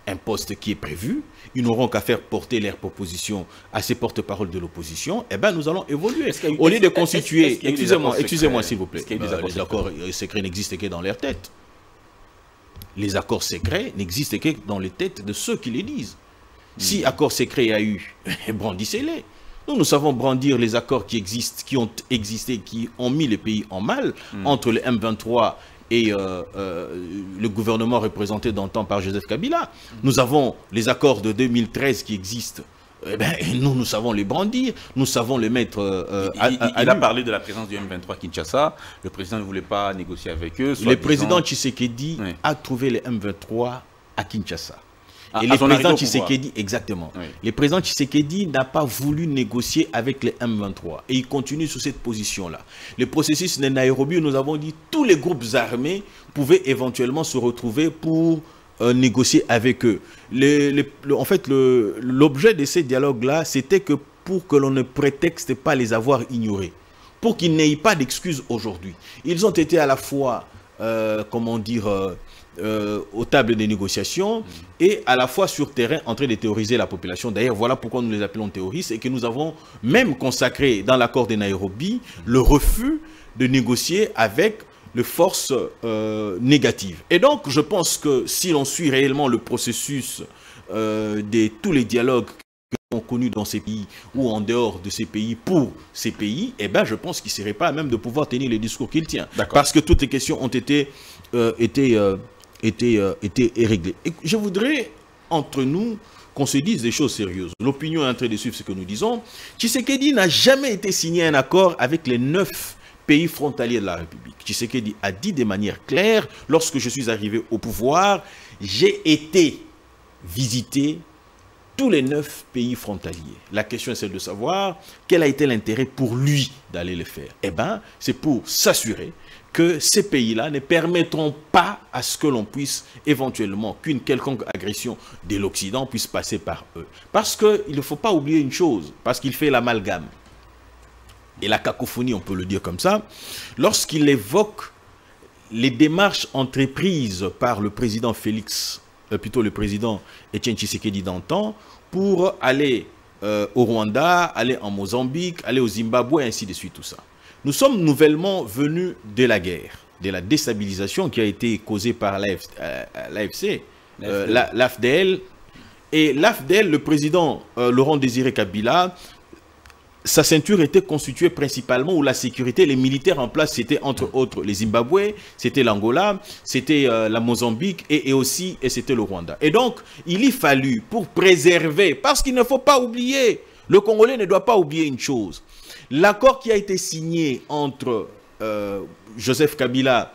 un poste qui est prévu, ils n'auront qu'à faire porter leurs propositions à ces porte-paroles de l'opposition, eh bien nous allons évoluer. Au lieu de constituer... Excusez-moi s'il vous plaît. Les accords secrets n'existent que dans leurs têtes. Les accords secrets n'existent que dans les têtes de ceux qui les disent. Si accord secret a eu, brandissez-les. Nous, nous savons brandir les accords qui existent, qui ont existé, qui ont mis le pays en mal, entre le M23 et le gouvernement représenté d'antan par Joseph Kabila. Nous avons les accords de 2013 qui existent. Eh ben, nous, nous savons les brandir, nous savons les mettre il a parlé de la présence du M23 à Kinshasa. Le président ne voulait pas négocier avec eux. Le président Tshisekedi a trouvé les M23 à Kinshasa. Et le président Tshisekedi, exactement. Le président Tshisekedi n'a pas voulu négocier avec les M23. Et il continue sur cette position-là. Le processus de Nairobi, nous avons dit tous les groupes armés pouvaient éventuellement se retrouver pour négocier avec eux. En fait, l'objet de ces dialogues-là, c'était que pour que l'on ne prétexte pas les avoir ignorés. Pour qu'ils n'aient pas d'excuses aujourd'hui. Ils ont été à la fois, comment dire... aux tables des négociations et à la fois sur terrain en train de théoriser la population. D'ailleurs, voilà pourquoi nous les appelons terroristes et que nous avons même consacré dans l'accord de Nairobi le refus de négocier avec les forces négatives. Et donc, je pense que si l'on suit réellement le processus de tous les dialogues qu'on connu dans ces pays ou en dehors de ces pays pour ces pays, eh ben, je pense qu'il ne serait pas à même de pouvoir tenir les discours qu'il tient. Parce que toutes les questions ont été était réglé. Et je voudrais, entre nous, qu'on se dise des choses sérieuses. L'opinion est en train de suivre ce que nous disons. Tshisekedi n'a jamais été signé un accord avec les 9 pays frontaliers de la République. Tshisekedi a dit de manière claire, lorsque je suis arrivé au pouvoir, j'ai été visiter tous les 9 pays frontaliers. La question est celle de savoir quel a été l'intérêt pour lui d'aller le faire. Eh bien, c'est pour s'assurer que ces pays-là ne permettront pas à ce que l'on puisse éventuellement, qu'une quelconque agression de l'Occident puisse passer par eux. Parce qu'il ne faut pas oublier une chose, parce qu'il fait l'amalgame et la cacophonie, on peut le dire comme ça, lorsqu'il évoque les démarches entreprises par le président le président Etienne Tshisekedi d'antan pour aller au Rwanda, aller en Mozambique, aller au Zimbabwe, et ainsi de suite, tout ça. Nous sommes nouvellement venus de la guerre, de la déstabilisation qui a été causée par l'AFC, l'AFDL. Et l'AFDL, le président Laurent Désiré Kabila, sa ceinture était constituée principalement où la sécurité, les militaires en place, c'était entre autres les Zimbabwe, c'était l'Angola, c'était la Mozambique et c'était le Rwanda. Et donc, il y fallut pour préserver, parce qu'il ne faut pas oublier, le Congolais ne doit pas oublier une chose, l'accord qui a été signé entre Joseph Kabila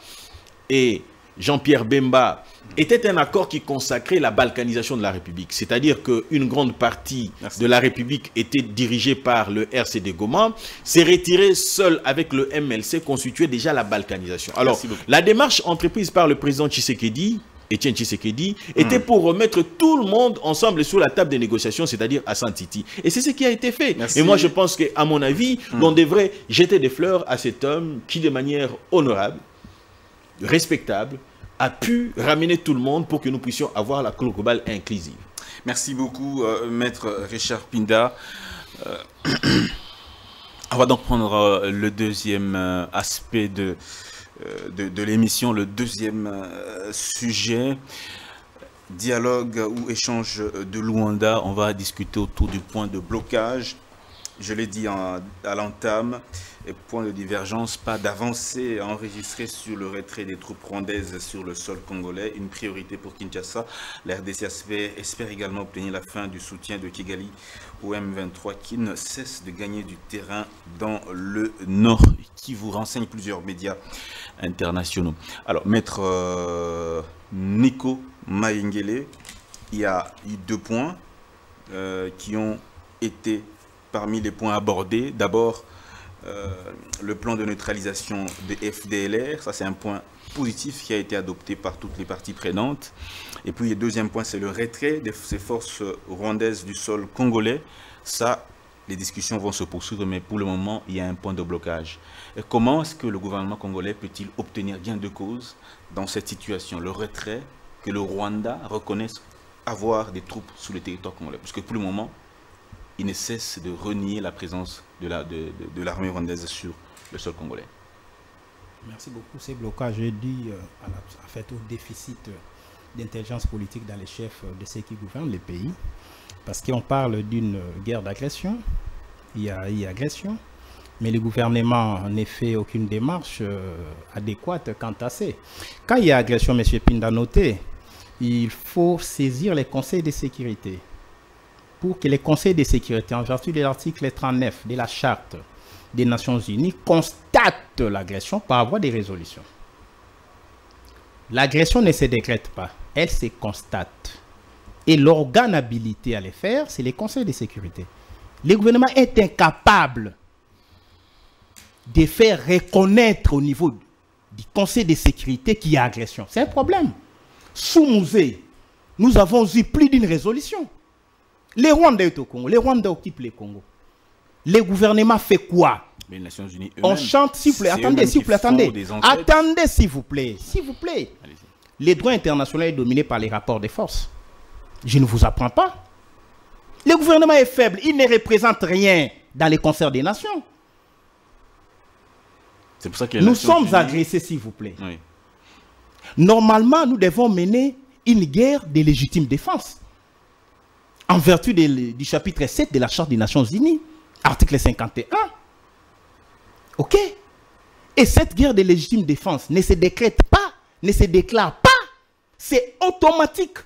et Jean-Pierre Bemba était un accord qui consacrait la balkanisation de la République. C'est-à-dire qu'une grande partie de la République était dirigée par le RCD Goma, s'est retirée seule avec le MLC, constituait déjà la balkanisation. Alors, la démarche entreprise par le président Tshisekedi, Etienne Tshisekedi, était pour remettre tout le monde ensemble sur la table des négociations, c'est-à-dire à Saint-Titi. Et c'est ce qui a été fait. Et moi, je pense qu'à mon avis, l'on devrait jeter des fleurs à cet homme qui, de manière honorable, respectable, a pu ramener tout le monde pour que nous puissions avoir la Cour globale inclusive. Merci beaucoup, Maître Richard Mpinda. On va donc prendre le deuxième aspect de l'émission, le deuxième sujet, dialogue ou échange de Luanda. On va discuter autour du point de blocage. Je l'ai dit à l'entame, point de divergence, pas d'avancée enregistrée sur le retrait des troupes rwandaises sur le sol congolais, une priorité pour Kinshasa. La RDC espère également obtenir la fin du soutien de Kigali au M23 qui ne cesse de gagner du terrain dans le nord, qui vous renseigne plusieurs médias internationaux. Alors, Maître Nico Mayengele, il y a eu deux points qui ont été parmi les points abordés. D'abord, le plan de neutralisation des FDLR, ça c'est un point positif qui a été adopté par toutes les parties prenantes. Et puis le deuxième point, c'est le retrait de ces forces rwandaises du sol congolais. Ça, les discussions vont se poursuivre, mais pour le moment, il y a un point de blocage. Et comment est-ce que le gouvernement congolais peut-il obtenir gain de cause dans cette situation? Le retrait, que le Rwanda reconnaisse avoir des troupes sous le territoire congolais, parce que pour le moment, il ne cesse de renier la présence de l'armée rwandaise sur le sol congolais. Merci beaucoup. Ces blocages dus au déficit d'intelligence politique dans les chefs de ceux qui gouvernent les pays. Parce qu'on parle d'une guerre d'agression, il y a agression, mais le gouvernement n'a fait aucune démarche adéquate quant à ça. Quand il y a agression, M. Mpinda noté, il faut saisir les conseils de sécurité, pour que les conseils de sécurité, en vertu de l'article 39 de la Charte des Nations Unies, constatent l'agression par voie des résolutions. L'agression ne se décrète pas, elle se constate. Et l'organe habilité à les faire, c'est les conseils de sécurité. Le gouvernement est incapable de faire reconnaître au niveau du conseil de sécurité qu'il y a agression. C'est un problème. Sous Musée, nous avons eu plus d'une résolution. Les Rwandais sont au Congo, les Rwandais occupent le Congo. Le gouvernement fait quoi? Les Nations Unies eux-mêmes. On chante, s'il vous plaît, attendez, s'il vous plaît, attendez. Attendez, s'il vous plaît. Les droits internationaux sont dominés par les rapports de force. Je ne vous apprends pas. Le gouvernement est faible, il ne représente rien dans les concerts des nations. C'est pour ça que nous sommes agressés, s'il vous plaît. Oui. Normalement, nous devons mener une guerre de légitime défense. En vertu du chapitre 7 de la Charte des Nations Unies, article 51. Ok? Et cette guerre de légitime défense ne se décrète pas, ne se déclare pas. C'est automatique.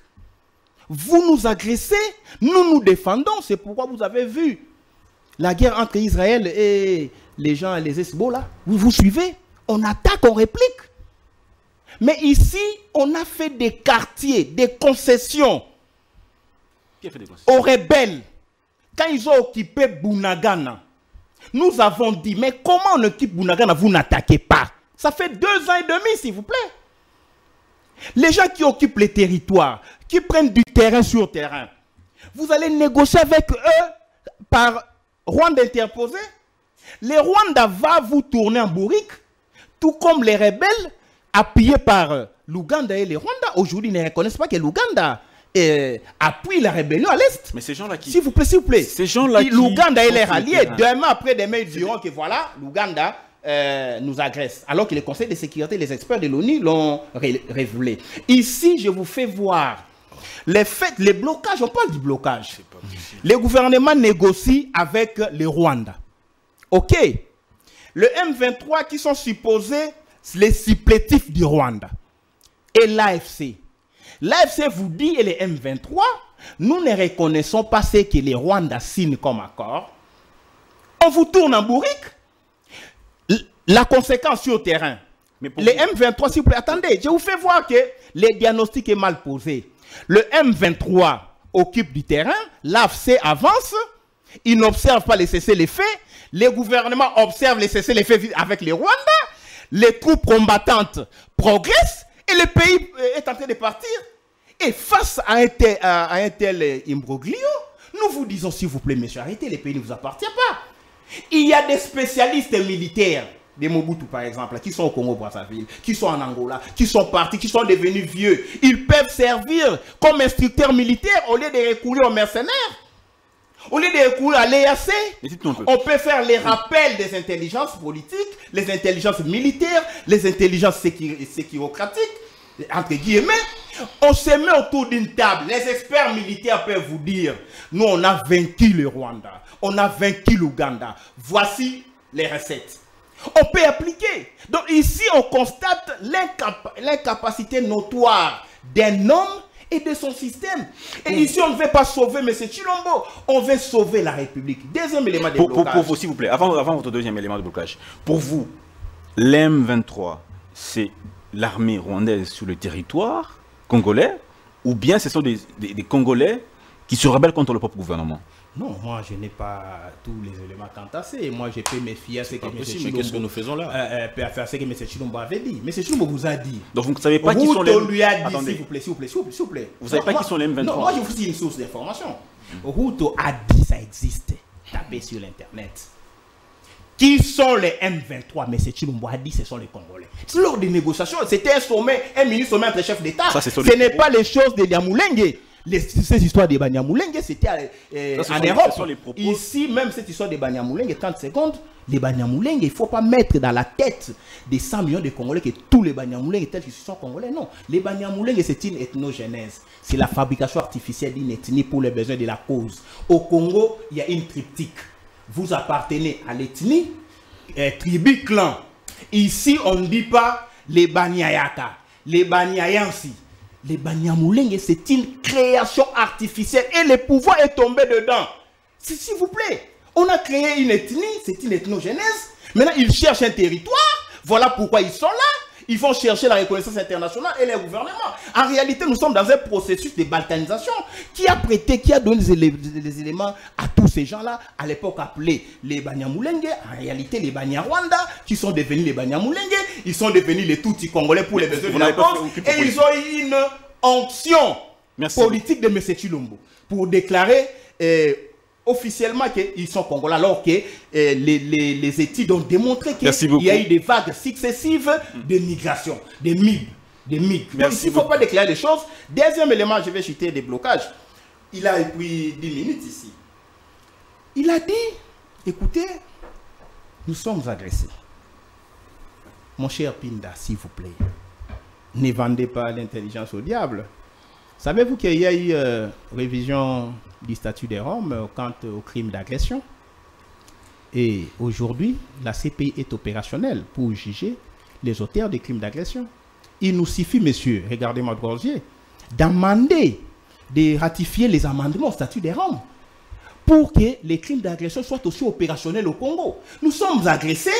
Vous nous agressez, nous nous défendons. C'est pourquoi vous avez vu la guerre entre Israël et les gens, les Hezbollah. Vous suivez? On attaque, on réplique. Mais ici, on a fait des quartiers, des concessions aux rebelles. Quand ils ont occupé Bunagana, nous avons dit, mais comment on occupe Bunagana? Vous n'attaquez pas. Ça fait 2 ans et demi, s'il vous plaît. Les gens qui occupent les territoires, qui prennent du terrain sur terrain, vous allez négocier avec eux par Rwanda interposé. Les Rwandais vont vous tourner en bourrique, tout comme les rebelles appuyé par l'Ouganda et le Rwanda, aujourd'hui ne reconnaissent pas que l'Ouganda appuie la rébellion à l'Est. Mais ces gens-là qui... S'il vous plaît. Ces gens-là qui... L'Ouganda et les alliés, demain après-demain, ils diront que voilà, l'Ouganda nous agresse. Alors que le Conseil de sécurité, les experts de l'ONU l'ont révélé. Ici, je vous fais voir les faits, les blocages, on parle du blocage. Les gouvernements négocient avec le Rwanda. OK. Le M23 qui sont supposés les supplétifs du Rwanda et l'AFC. L'AFC vous dit et les M23, nous ne reconnaissons pas ce que les Rwandais signent comme accord. On vous tourne en bourrique. La conséquence sur le terrain. Mais les M23, s'il vous plaît, attendez, je vous fais voir que le diagnostic est mal posé. Le M23 occupe du terrain, l'AFC avance, il n'observe pas les cessez-les-feux, les gouvernements observent les cessez-les-feux avec les Rwandais, les troupes combattantes progressent et le pays est en train de partir. Et face à un tel imbroglio, nous vous disons, s'il vous plaît, messieurs, arrêtez, le pays ne vous appartient pas. Il y a des spécialistes militaires, des Mobutu par exemple, qui sont au Congo-Brazzaville, qui sont en Angola, qui sont partis, qui sont devenus vieux. Ils peuvent servir comme instructeurs militaires au lieu de recourir aux mercenaires. Au lieu de recourir à l'EAC, on peut faire les rappels des intelligences politiques, les intelligences militaires, les intelligences sécurocratiques, entre guillemets. On se met autour d'une table. Les experts militaires peuvent vous dire, nous on a vaincu le Rwanda, on a vaincu l'Ouganda. Voici les recettes. On peut appliquer. Donc ici, on constate l'incapacité notoire d'un homme et de son système. Et ici, on ne veut pas sauver M. Tshilombo, on veut sauver la République. Deuxième élément de blocage. Pour vous, s'il vous plaît, avant votre deuxième élément de blocage, pour vous, l'M23, c'est l'armée rwandaise sur le territoire congolais, ou bien ce sont des Congolais qui se rebellent contre le propre gouvernement? Non, moi je n'ai pas tous les éléments entassés. Moi je peux me fier à ce que M. Tshilombo... Qu'est-ce que nous faisons là? À ce que M. Tshilombo avait dit. M. Tshilombo vous a dit. Donc vous ne savez pas Ruto qui sont les... Ruto lui a dit, s'il vous plaît. Vous ne savez pas qui sont les M23? Non, moi je vous dis une source d'information. Ruto a dit, ça existe. Tapez sur l'internet. Qui sont les M23? Mais c'est Tshilombo a dit, ce sont les Congolais. Lors des négociations, c'était un sommet, un mini-sommet entre les chefs d'État. Ce n'est pas les choses de Banyamulenge. Ces histoires de Banyamulenge, c'était en Europe. Ici, même cette histoire de Banyamulenge, 30 secondes, les Banyamulenge, il ne faut pas mettre dans la tête des 100 millions de Congolais que tous les Banyamulenge tels qu'ils sont Congolais. Non, les Banyamulenge, c'est une ethnogenèse. C'est la fabrication artificielle d'une ethnie pour les besoins de la cause. Au Congo, il y a une triptyque. Vous appartenez à l'ethnie, tribu, clan. Ici, on ne dit pas les Banyayaka, les Banyayansi. Les Banyamulenge, c'est une création artificielle et le pouvoir est tombé dedans. S'il vous plaît, on a créé une ethnie, c'est une ethnogenèse. Maintenant, ils cherchent un territoire. Voilà pourquoi ils sont là. Ils vont chercher la reconnaissance internationale et les gouvernements. En réalité, nous sommes dans un processus de balkanisation qui a prêté, qui a donné les éléments à tous ces gens-là, à l'époque appelés les Banyamulenge, en réalité les Banyarwanda, qui sont devenus les Banyamulenge, ils sont devenus les Tutsis congolais pour les besoins de la France, et ils ont une onction politique de M. Tshilombo pour déclarer officiellement qu'ils sont congolais, alors que les études ont démontré qu'il y a eu des vagues successives de migration, des migres, des migres. Donc ici, il ne faut pas déclarer les choses. Deuxième élément, je vais citer des blocages. Il a pris 10 minutes ici. Il a dit, écoutez, nous sommes agressés. Mon cher Pinda, s'il vous plaît, ne vendez pas l'intelligence au diable. Savez-vous qu'il y a eu révision du Statut de Rome quant au crime d'agression? Et aujourd'hui, la CPI est opérationnelle pour juger les auteurs des crimes d'agression. Il nous suffit, messieurs, regardez-moi droit aux yeux, d'amender, de ratifier les amendements au Statut de Rome pour que les crimes d'agression soient aussi opérationnels au Congo. Nous sommes agressés,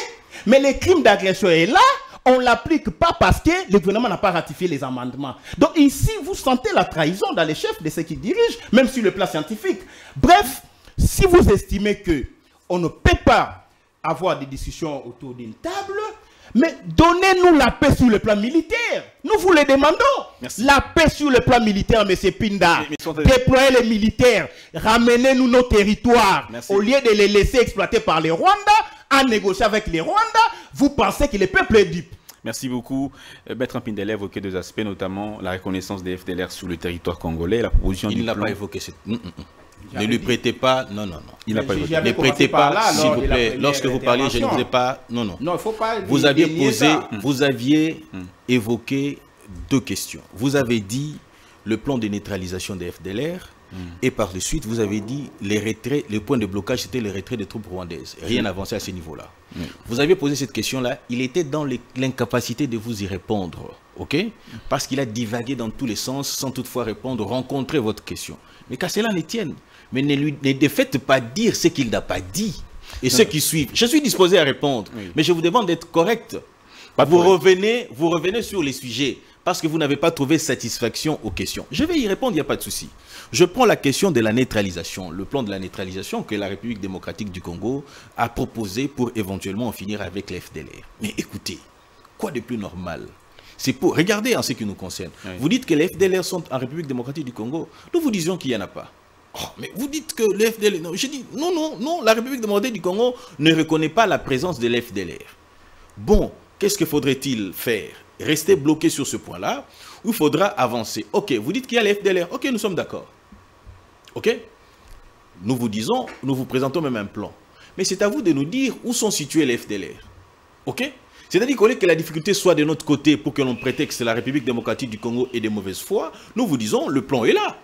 mais les crimes d'agression est là. On ne l'applique pas parce que le gouvernement n'a pas ratifié les amendements. Donc ici, vous sentez la trahison dans les chefs de ceux qui dirigent, même sur le plan scientifique. Bref, si vous estimez qu'on ne peut pas avoir des discussions autour d'une table, mais donnez-nous la paix sur le plan militaire. Nous vous le demandons. Merci. La paix sur le plan militaire, M. Pinda. Déployez les militaires. Ramenez-nous nos territoires. Merci. Au lieu de les laisser exploiter par les Rwandais, à négocier avec les Rwandais, vous pensez que les peuples est dupe. Merci beaucoup. Bertrand Pindela a évoqué deux aspects, notamment la reconnaissance des FDLR sur le territoire congolais, la proposition du plan. Il n'a pas évoqué cette... Ne lui prêtez pas, non, non, non. Il n'a pas évoqué. Ne prêtez pas, s'il vous plaît. Lorsque vous parliez, je ne voulais pas, non, non. Non, il faut pas. Vous aviez posé, vous aviez évoqué deux questions. Vous avez dit le plan de neutralisation des FDLR et par la suite, vous avez dit les retraits, le point de blocage, c'était le retrait des troupes rwandaises. Rien n'avançait à ce niveau-là. Vous avez posé cette question-là. Il était dans l'incapacité de vous y répondre, ok? Parce qu'il a divagué dans tous les sens sans toutefois répondre, rencontrer votre question. Mais qu'à cela ne tienne. Mais ne faites pas dire ce qu'il n'a pas dit et ceux qui suivent. Je suis disposé à répondre, mais je vous demande d'être correct. Vous revenez sur les sujets parce que vous n'avez pas trouvé satisfaction aux questions. Je vais y répondre, il n'y a pas de souci. Je prends la question de la neutralisation, le plan de la neutralisation que la République démocratique du Congo a proposé pour éventuellement en finir avec les FDLR. Mais écoutez, quoi de plus normal? C'est pour regarder en ce qui nous concerne. Oui. Vous dites que les FDLR sont en République démocratique du Congo. Nous vous disions qu'il n'y en a pas. Oh, mais vous dites que les FDLR... Non, je dis non, non, non, la République démocratique du Congo ne reconnaît pas la présence de l'FDLR. Bon, qu'est-ce que faudrait-il faire? Rester bloqué sur ce point-là ou faudra avancer? Ok, vous dites qu'il y a les FDLR. Ok, nous sommes d'accord. Ok? Nous vous disons, nous vous présentons même un plan. Mais c'est à vous de nous dire où sont situés les FDLR. Ok? C'est-à-dire que la difficulté soit de notre côté pour que l'on prétexte la République démocratique du Congo est de mauvaise foi, nous vous disons, le plan est là.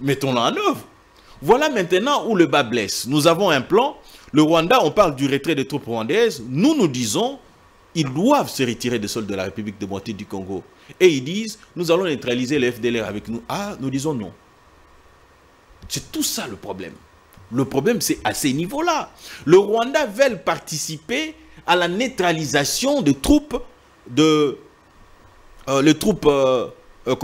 Mettons-le en œuvre. Voilà maintenant où le bas blesse. Nous avons un plan. Le Rwanda, on parle du retrait des troupes rwandaises. Nous, nous disons, ils doivent se retirer des sols de la République démocratique du Congo. Et ils disent, nous allons neutraliser les FDLR avec nous. Ah, nous disons non. C'est tout ça le problème. Le problème, c'est à ces niveaux-là. Le Rwanda veut participer à la neutralisation des troupes de des FDLR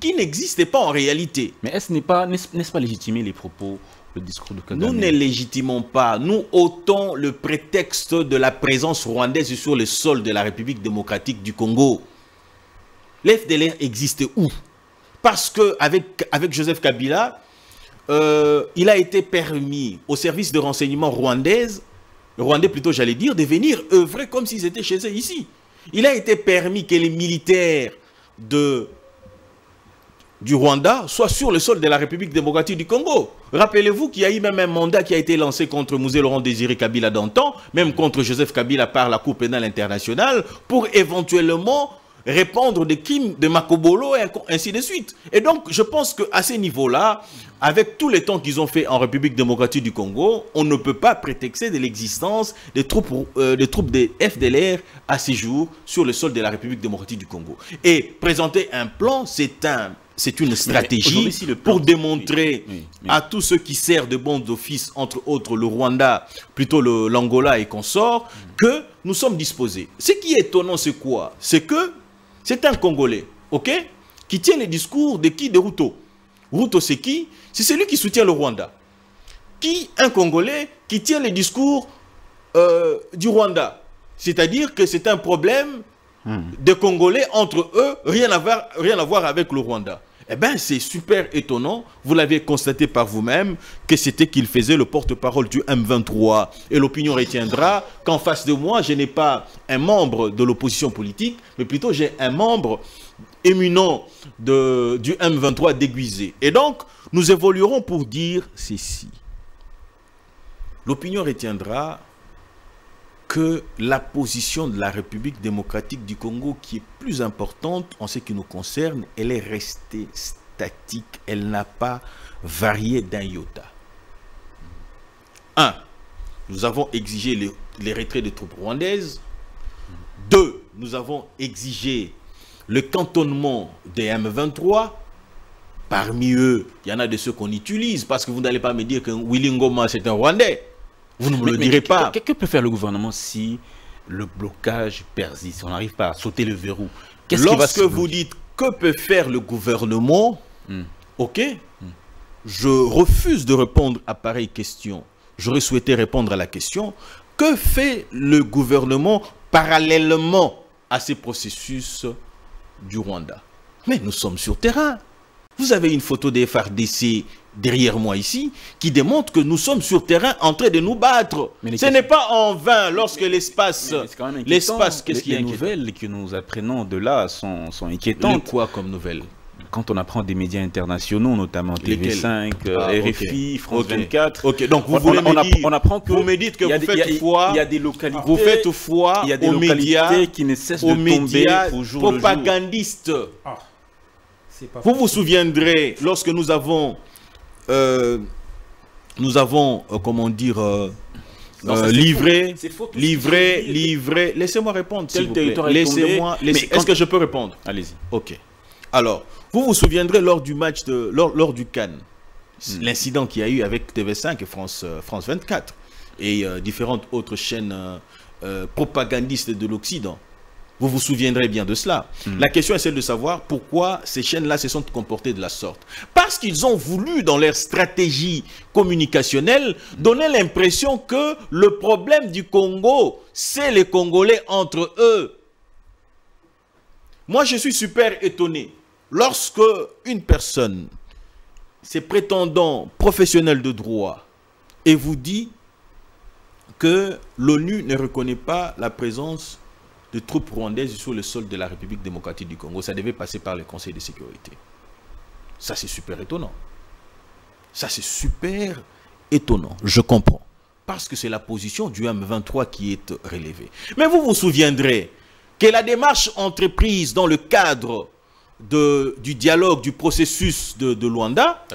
qui n'existent pas en réalité. Mais n'est-ce pas légitimer les propos, le discours de Kagame? Nous ne légitimons pas. Nous ôtons le prétexte de la présence rwandaise sur le sol de la République démocratique du Congo. Les FDLR existent où? Parce qu'avec Joseph Kabila, il a été permis aux services de renseignement rwandais, de venir œuvrer comme s'ils étaient chez eux ici. Il a été permis que les militaires du Rwanda soient sur le sol de la République démocratique du Congo. Rappelez-vous qu'il y a eu même un mandat qui a été lancé contre Musée Laurent-Désiré Kabila d'antan, même contre Joseph Kabila par la Cour pénale internationale, pour éventuellement répandre des crimes de Makobolo et ainsi de suite. Et donc, je pense qu'à ces niveaux-là, avec tous les temps qu'ils ont fait en République démocratique du Congo, on ne peut pas prétexter de l'existence des troupes des FDLR à ces jours sur le sol de la République démocratique du Congo. Et présenter un plan, c'est une stratégie pour démontrer à tous ceux qui servent de bons offices, entre autres le Rwanda, plutôt l'Angola et consorts, que nous sommes disposés. Ce qui est étonnant, c'est quoi? C'est que c'est un Congolais, ok, qui tient les discours de qui? De Ruto. Ruto, c'est qui? C'est celui qui soutient le Rwanda. Qui? Un Congolais qui tient les discours du Rwanda. C'est-à-dire que c'est un problème de Congolais entre eux, rien à voir avec le Rwanda. Eh bien, c'est super étonnant. Vous l'avez constaté par vous-même que c'était qu'il faisait le porte-parole du M23. Et l'opinion retiendra qu'en face de moi, je n'ai pas un membre de l'opposition politique, mais plutôt j'ai un membre éminent du M23 déguisé. Et donc, nous évoluerons pour dire ceci. L'opinion retiendra que la position de la République démocratique du Congo, qui est plus importante en ce qui nous concerne, elle est restée statique. Elle n'a pas varié d'un iota. 1. Nous avons exigé les retraits des troupes rwandaises. 2. Nous avons exigé le cantonnement des M23. Parmi eux, il y en a de ceux qu'on utilise, parce que vous n'allez pas me dire que Willy Ngoma, c'est un Rwandais. Vous ne me le direz pas. Que peut faire le gouvernement si le blocage persiste? On n'arrive pas à sauter le verrou. Lorsque vous dites que peut faire le gouvernement, ok, je refuse de répondre à pareille question. J'aurais souhaité répondre à la question, que fait le gouvernement parallèlement à ces processus du Rwanda? Mais nous sommes sur terrain. Vous avez une photo des FARDC derrière moi ici, qui démontre que nous sommes sur terrain en train de nous battre. Ce n'est pas en vain lorsque l'espace... L'espace, qu'est-ce qui est inquiétant? Les nouvelles que nous apprenons de là sont inquiétantes. Quoi comme nouvelles? Quand on apprend des médias internationaux, notamment TV5, RFI, France 24... Ok, donc vous voulez me dire que vous faites foi aux médias qui ne cessent de tomber au jour le jour. Propagandistes. Vous vous souviendrez, lorsque nous avons comment dire, livré. Laissez-moi répondre, s'il vous plaît. Laissez-moi. Est-ce que je peux répondre? Allez-y. Ok. Alors, vous vous souviendrez lors du match de lors du CAN, l'incident qu'il y a eu avec TV5 et France 24 et différentes autres chaînes propagandistes de l'Occident. Vous vous souviendrez bien de cela. La question est celle de savoir pourquoi ces chaînes-là se sont comportées de la sorte. Parce qu'ils ont voulu, dans leur stratégie communicationnelle, donner l'impression que le problème du Congo, c'est les Congolais entre eux. Moi, je suis super étonné. Lorsque une personne, se prétendant professionnel de droit, et vous dit que l'ONU ne reconnaît pas la présence de troupes rwandaises sur le sol de la République démocratique du Congo. Ça devait passer par le Conseil de sécurité. Ça, c'est super étonnant. Ça, c'est super étonnant. Je comprends. Parce que c'est la position du M23 qui est relevée. Mais vous vous souviendrez que la démarche entreprise dans le cadre du dialogue, du processus de Luanda,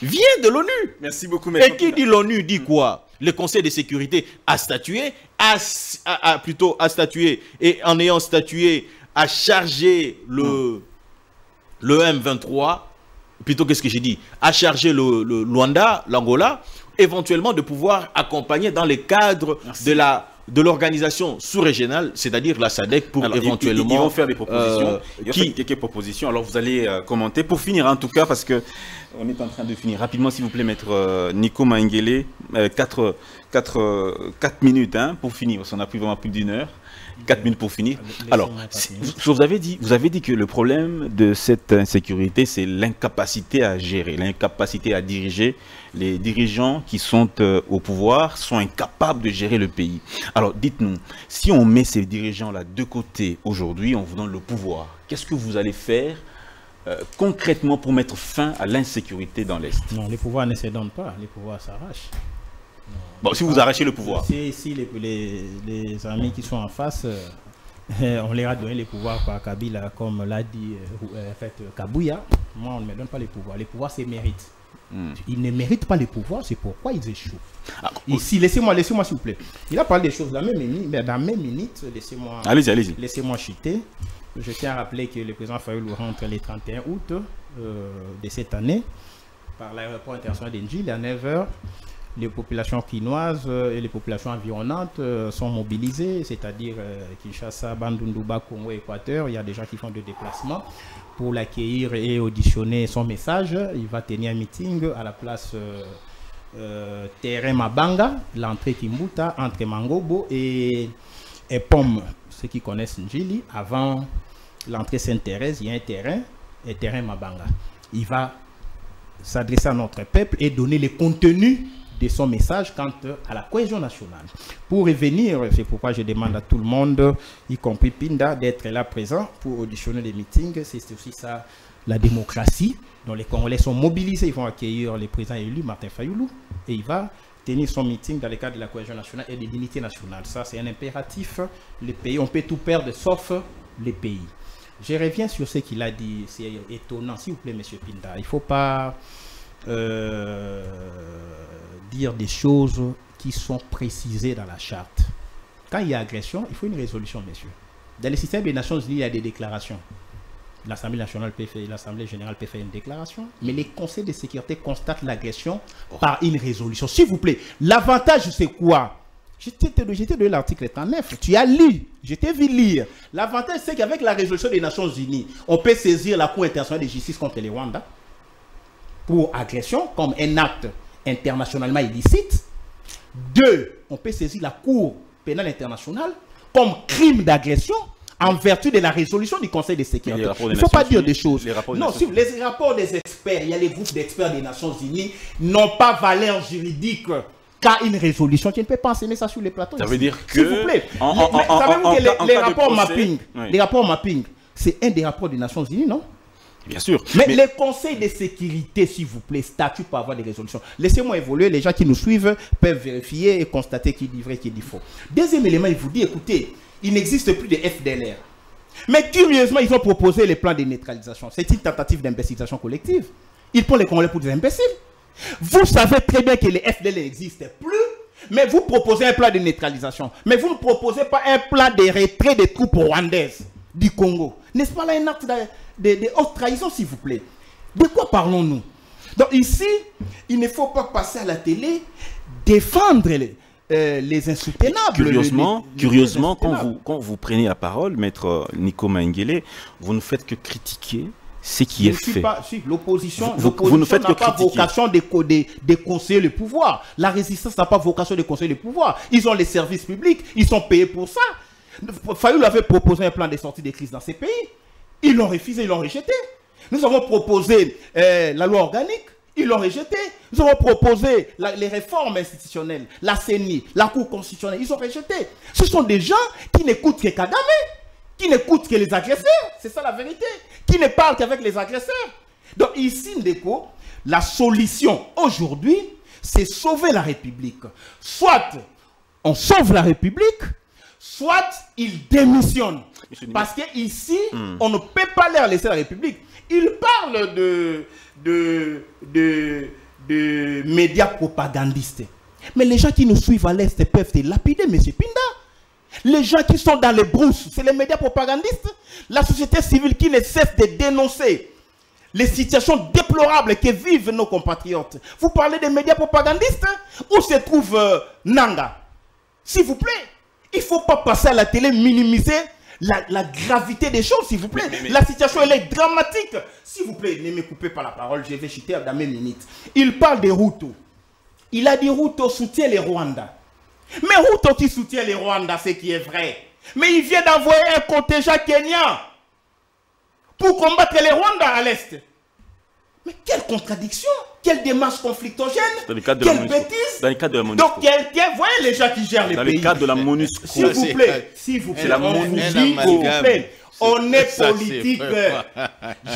vient de l'ONU. Merci beaucoup. Et qui dit l'ONU dit quoi? Le Conseil de sécurité a statué, et en ayant statué, a chargé le M23, plutôt qu'est-ce que j'ai dit, a chargé le Luanda, l'Angola, éventuellement de pouvoir accompagner dans les cadres de l'organisation sous-régionale, c'est-à-dire la SADC, pour éventuellement... Ils vont faire des propositions. Quelques propositions, alors vous allez commenter. Pour finir, en tout cas, parce que on est en train de finir. Rapidement, s'il vous plaît, maître Nico Mayengele, 4 minutes hein, pour finir, parce qu'on a pris vraiment plus d'une heure. 4 minutes pour finir. Alors, je vous avez dit que le problème de cette insécurité, c'est l'incapacité à gérer, l'incapacité à diriger. Les dirigeants qui sont au pouvoir sont incapables de gérer le pays. Alors, dites-nous, si on met ces dirigeants-là de côté aujourd'hui, en vous donne le pouvoir, qu'est-ce que vous allez faire concrètement pour mettre fin à l'insécurité dans l'Est? Non, les pouvoirs ne se donnent pas, les pouvoirs s'arrachent. Bon, si vous arrachez le pouvoir. Si les armées qui sont en face, on leur a donné les pouvoirs par Kabila, comme l'a dit Kabouya, moi on ne me donne pas les pouvoirs. Les pouvoirs se méritent. Ils ne méritent pas les pouvoirs, c'est pourquoi ils échouent. Ici, laissez-moi s'il vous plaît. Il a parlé des choses dans la même minute, laissez-moi chuter. Je tiens à rappeler que le président Fayulu rentre le 31 août de cette année par l'aéroport international d'Enjil à 9h. Les populations quinoises et les populations environnantes sont mobilisées, c'est-à-dire Kinshasa, Bandunduba, Congo, Équateur. Il y a des gens qui font des déplacements pour l'accueillir et auditionner son message. Il va tenir un meeting à la place Terre Mabanga, l'entrée Kimbuta, entre Mangobo et Pomme. Ceux qui connaissent Njili, avant l'entrée Sainte-Thérèse, il y a un terrain, et Terre Mabanga. Il va s'adresser à notre peuple et donner les contenus de son message quant à la cohésion nationale. Pour revenir, c'est pourquoi je demande à tout le monde, y compris Pinda, d'être là présent pour auditionner les meetings. C'est aussi ça, la démocratie, dont les Congolais sont mobilisés. Ils vont accueillir le président élu, Martin Fayulu, et il va tenir son meeting dans le cadre de la cohésion nationale et de l'unité nationale. Ça, c'est un impératif. Les pays, on peut tout perdre, sauf les pays. Je reviens sur ce qu'il a dit. C'est étonnant. S'il vous plaît, M. Pinda, il ne faut pas... dire des choses qui sont précisées dans la charte. Quand il y a agression, il faut une résolution, messieurs. Dans le système des Nations Unies, il y a des déclarations. L'Assemblée nationale peut faire, l'Assemblée générale peut faire une déclaration, mais les conseils de sécurité constatent l'agression par une résolution. S'il vous plaît, l'avantage, c'est quoi? J'étais de l'article 39. Tu as lu. Je t'ai vu lire. L'avantage, c'est qu'avec la résolution des Nations Unies, on peut saisir la Cour internationale de justice contre les Rwandais pour agression comme un acte internationalement illicite. 2. On peut saisir la Cour pénale internationale comme crime d'agression. en vertu de la résolution du Conseil de sécurité. Il ne faut pas dire des choses. Non, si les rapports des experts, il y a les groupes d'experts des Nations Unies, n'ont pas valeur juridique qu'à une résolution. Tu ne peux pas enseigner ça sur les plateaux. Ça veut dire que... S'il vous plaît. Savez-vous que les rapports mapping, c'est un des rapports des Nations Unies, non? Bien sûr. Mais le Conseil de sécurité, s'il vous plaît, statut pour avoir des résolutions. Laissez-moi évoluer, les gens qui nous suivent peuvent vérifier et constater qui dit vrai, qui dit faux. Deuxième élément, il vous dit, écoutez, il n'existe plus de FDLR. Mais curieusement, ils ont proposé les plans de neutralisation. C'est une tentative d'imbécilisation collective. Ils prennent les Congolais pour des imbéciles. Vous savez très bien que les FDLR n'existent plus, mais vous proposez un plan de neutralisation. Mais vous ne proposez pas un plan de retrait des troupes rwandaises du Congo. N'est-ce pas là un acte de haute trahison, s'il vous plaît? De quoi parlons-nous? Donc ici, il ne faut pas passer à la télé, défendre les insoutenables. Curieusement, quand vous prenez la parole, maître Nico Mayengele, vous ne faites que critiquer ce qui est fait. L'opposition n'a pas vocation de conseiller le pouvoir. La résistance n'a pas vocation de conseiller le pouvoir. Ils ont les services publics, ils sont payés pour ça. Fayulu avait proposé un plan de sortie des crises dans ces pays. Ils l'ont refusé, ils l'ont rejeté. Nous avons proposé la loi organique, ils l'ont rejeté. Nous avons proposé les réformes institutionnelles, la CENI, la Cour constitutionnelle, ils ont rejeté. Ce sont des gens qui n'écoutent que Kagame, qui n'écoutent que les agresseurs, c'est ça la vérité, qui ne parlent qu'avec les agresseurs. Donc ici, Ndeko, la solution aujourd'hui, c'est sauver la République. Soit on sauve la République, soit il démissionne. Parce qu'ici, on ne peut pas leur laisser la République. Ils parlent de médias propagandistes. Mais les gens qui nous suivent à l'Est peuvent te lapider, M. Pinda. Les gens qui sont dans les brousses, c'est les médias propagandistes. La société civile qui ne cesse de dénoncer les situations déplorables que vivent nos compatriotes. Vous parlez des médias propagandistes? Où se trouve Nanga? S'il vous plaît. Il ne faut pas passer à la télé, minimiser la gravité des choses, s'il vous plaît. La situation, elle est dramatique. S'il vous plaît, ne me coupez pas la parole, je vais chuter dans mes minutes. Il parle de Ruto. Il a dit Ruto soutient les Rwandais. Mais Ruto qui soutient les Rwandais, c'est qui est vrai. Mais il vient d'envoyer un contingent kenyan pour combattre les Rwandais à l'Est. Mais quelle contradiction, quelle démarche conflictogène, quelle bêtise. Dans le cadre de la Monusco. Donc quelqu'un, voyez les gens qui gèrent les pays. Dans le cadre de la Monusco. S'il vous plaît, s'il vous plaît, on est politique.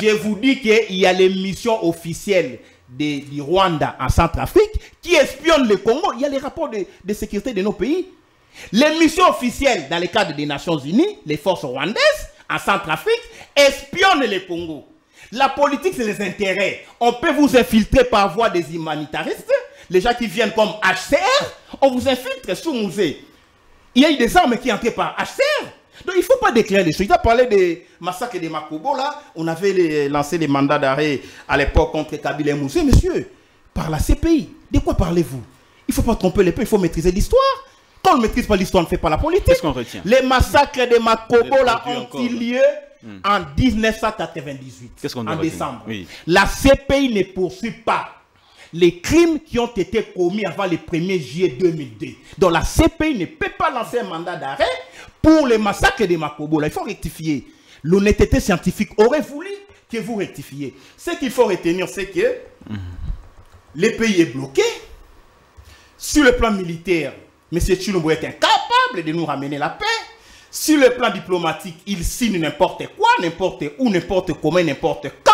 Je vous dis qu'il y a les missions officielles du Rwanda en Centrafrique qui espionnent le Congo. Il y a les rapports de sécurité de nos pays. Les missions officielles dans le cadre des Nations Unies, les forces rwandaises en Centrafrique espionnent le Congo. La politique, c'est les intérêts. On peut vous infiltrer par voie des humanitaristes, les gens qui viennent comme HCR, on vous infiltre sous musée. Il y a eu des armes qui entraient par HCR. Donc il ne faut pas déclarer les choses. Il a parlé des massacres de Makobo, là. On avait lancé les mandats d'arrêt à l'époque contre Kabila et Mouzé. Monsieur, par la CPI, de quoi parlez-vous? Il ne faut pas tromper les peuples, il faut maîtriser l'histoire. Quand on ne maîtrise pas l'histoire, on ne fait pas la politique. Qu'est-ce qu'on retient? Les massacres de Makobo, là, ont-ils lieu en 1998, en décembre, la CPI ne poursuit pas les crimes qui ont été commis avant le 1er juillet 2002. Donc la CPI ne peut pas lancer un mandat d'arrêt pour les massacres de Makobo. Là, il faut rectifier. L'honnêteté scientifique aurait voulu que vous rectifiez. Ce qu'il faut retenir, c'est que le pays est bloqué. Sur le plan militaire, M. Tshilombo est incapable de nous ramener la paix. Sur le plan diplomatique, il signe n'importe quoi, n'importe où, n'importe comment, n'importe quand.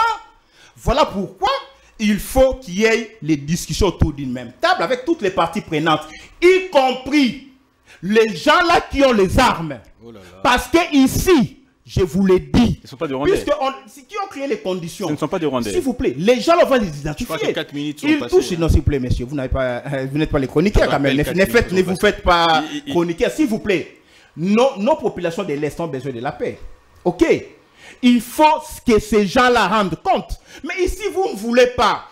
Voilà pourquoi il faut qu'il y ait les discussions autour d'une même table avec toutes les parties prenantes, y compris les gens là qui ont les armes. Oh là là. Parce que ici, je vous l'ai dit, ils sont pas des Rwandais. Puisque qui ont créé les conditions, ils ne sont pas des Rwandais. S'il vous plaît, les gens là vont les identifier. Ils touchent, non s'il vous plaît, messieurs, vous n'êtes pas les chroniqueurs quand même. Ne vous faites pas chroniqueurs, s'il vous plaît. Nos populations de l'Est ont besoin de la paix. Ok? Il faut que ces gens-là rendent compte. Mais ici, vous ne voulez pas.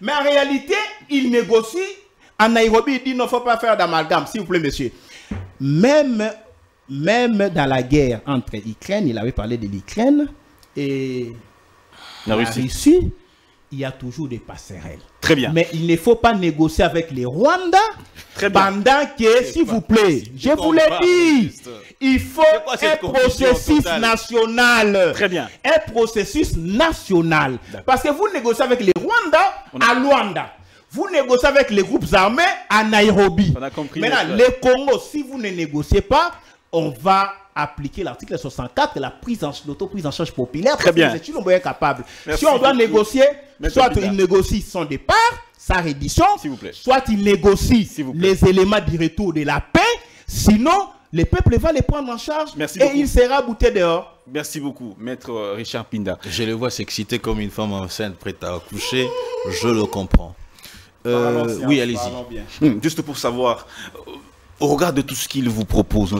Mais en réalité, ils négocient. En Nairobi, ils disent non, il ne faut pas faire d'amalgame. S'il vous plaît, monsieur. Même dans la guerre entre l'Ukraine, il avait parlé de l'Ukraine et la Russie, il y a toujours des passerelles. Très bien. Mais il ne faut pas négocier avec les Rwandais pendant que, s'il vous plaît, je vous l'ai dit, Il faut un processus national. Très bien. Un processus national. Parce que vous négociez avec les Rwandais à Luanda. Vous négociez avec les groupes armés à Nairobi. On a compris. Maintenant, les Congos, si vous ne négociez pas, on va appliquer l'article 64, la prise en l'auto-prise en charge populaire. Très bien. Si on est capable. Si on doit négocier, soit il négocie son départ, sa reddition, soit il négocie les éléments du retour de la paix, sinon le peuple va les prendre en charge et il sera bouté dehors. Merci beaucoup, maître Richard Mpinda. Je le vois s'exciter comme une femme enceinte prête à accoucher, je le comprends. Oui, allez-y. Juste pour savoir... Au regard de tout ce qu'il vous propose,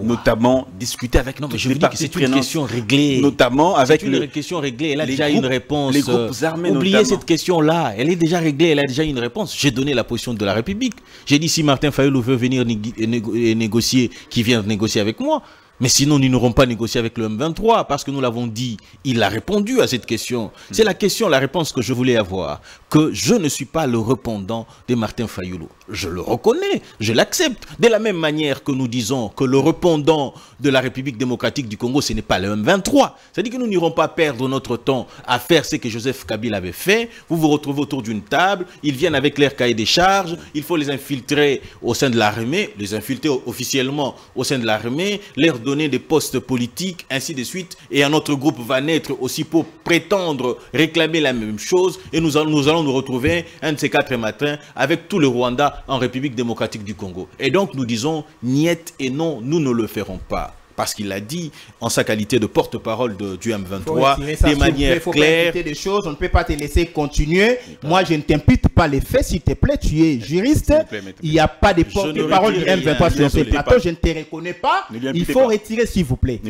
notamment discuter avec nous. Je vous dis que c'est une question réglée. Notamment avec une question réglée. Elle a déjà une réponse. Les groupes armés. Oubliez cette question-là. Elle est déjà réglée. Elle a déjà une réponse. J'ai donné la position de la République. J'ai dit si Martin Fayulu veut venir négocier, qu'il vienne négocier avec moi. Mais sinon, nous n'aurons pas négocié avec le M23 parce que nous l'avons dit. Il a répondu à cette question. C'est la question, la réponse que je voulais avoir. Que je ne suis pas le répondant de Martin Fayulu. Je le reconnais, je l'accepte. De la même manière que nous disons que le répondant de la République démocratique du Congo, ce n'est pas le M23. C'est-à-dire que nous n'irons pas perdre notre temps à faire ce que Joseph Kabila avait fait. Vous vous retrouvez autour d'une table, ils viennent avec leur cahier des charges, il faut les infiltrer au sein de l'armée, les infiltrer officiellement au sein de l'armée, leur donner des postes politiques, ainsi de suite, et un autre groupe va naître aussi pour prétendre réclamer la même chose, et nous allons nous retrouver un de ces quatre matins avec tout le Rwanda en République démocratique du Congo. Et donc nous disons, niet et non, nous ne le ferons pas. Parce qu'il a dit, en sa qualité de porte-parole du M23, de manière claire... Il faut des choses, on ne peut pas te laisser continuer. Moi, je ne t'impute pas les faits, s'il te plaît, tu es juriste. Il n'y a pas de porte-parole du M23 sur ce plateau, je ne te reconnais pas. Il faut retirer, s'il vous plaît.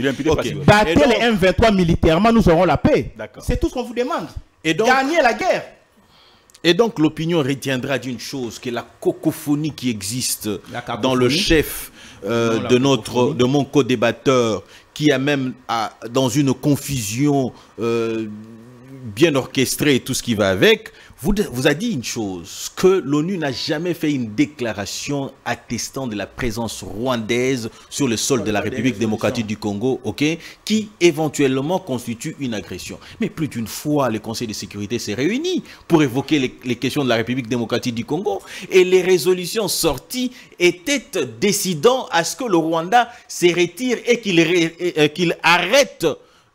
Battez les M23 militairement, nous aurons la paix. C'est tout ce qu'on vous demande. Gagnez la guerre. Et donc l'opinion retiendra d'une chose, que la cacophonie qui existe dans le chef de mon co-débatteur, qui a même dans une confusion bien orchestrée et tout ce qui va avec, vous a dit une chose, que l'ONU n'a jamais fait une déclaration attestant de la présence rwandaise sur le sol de la République démocratique du Congo, qui éventuellement constitue une agression. Mais plus d'une fois, le Conseil de sécurité s'est réuni pour évoquer les questions de la République démocratique du Congo et les résolutions sorties étaient décidant à ce que le Rwanda se retire et qu'il arrête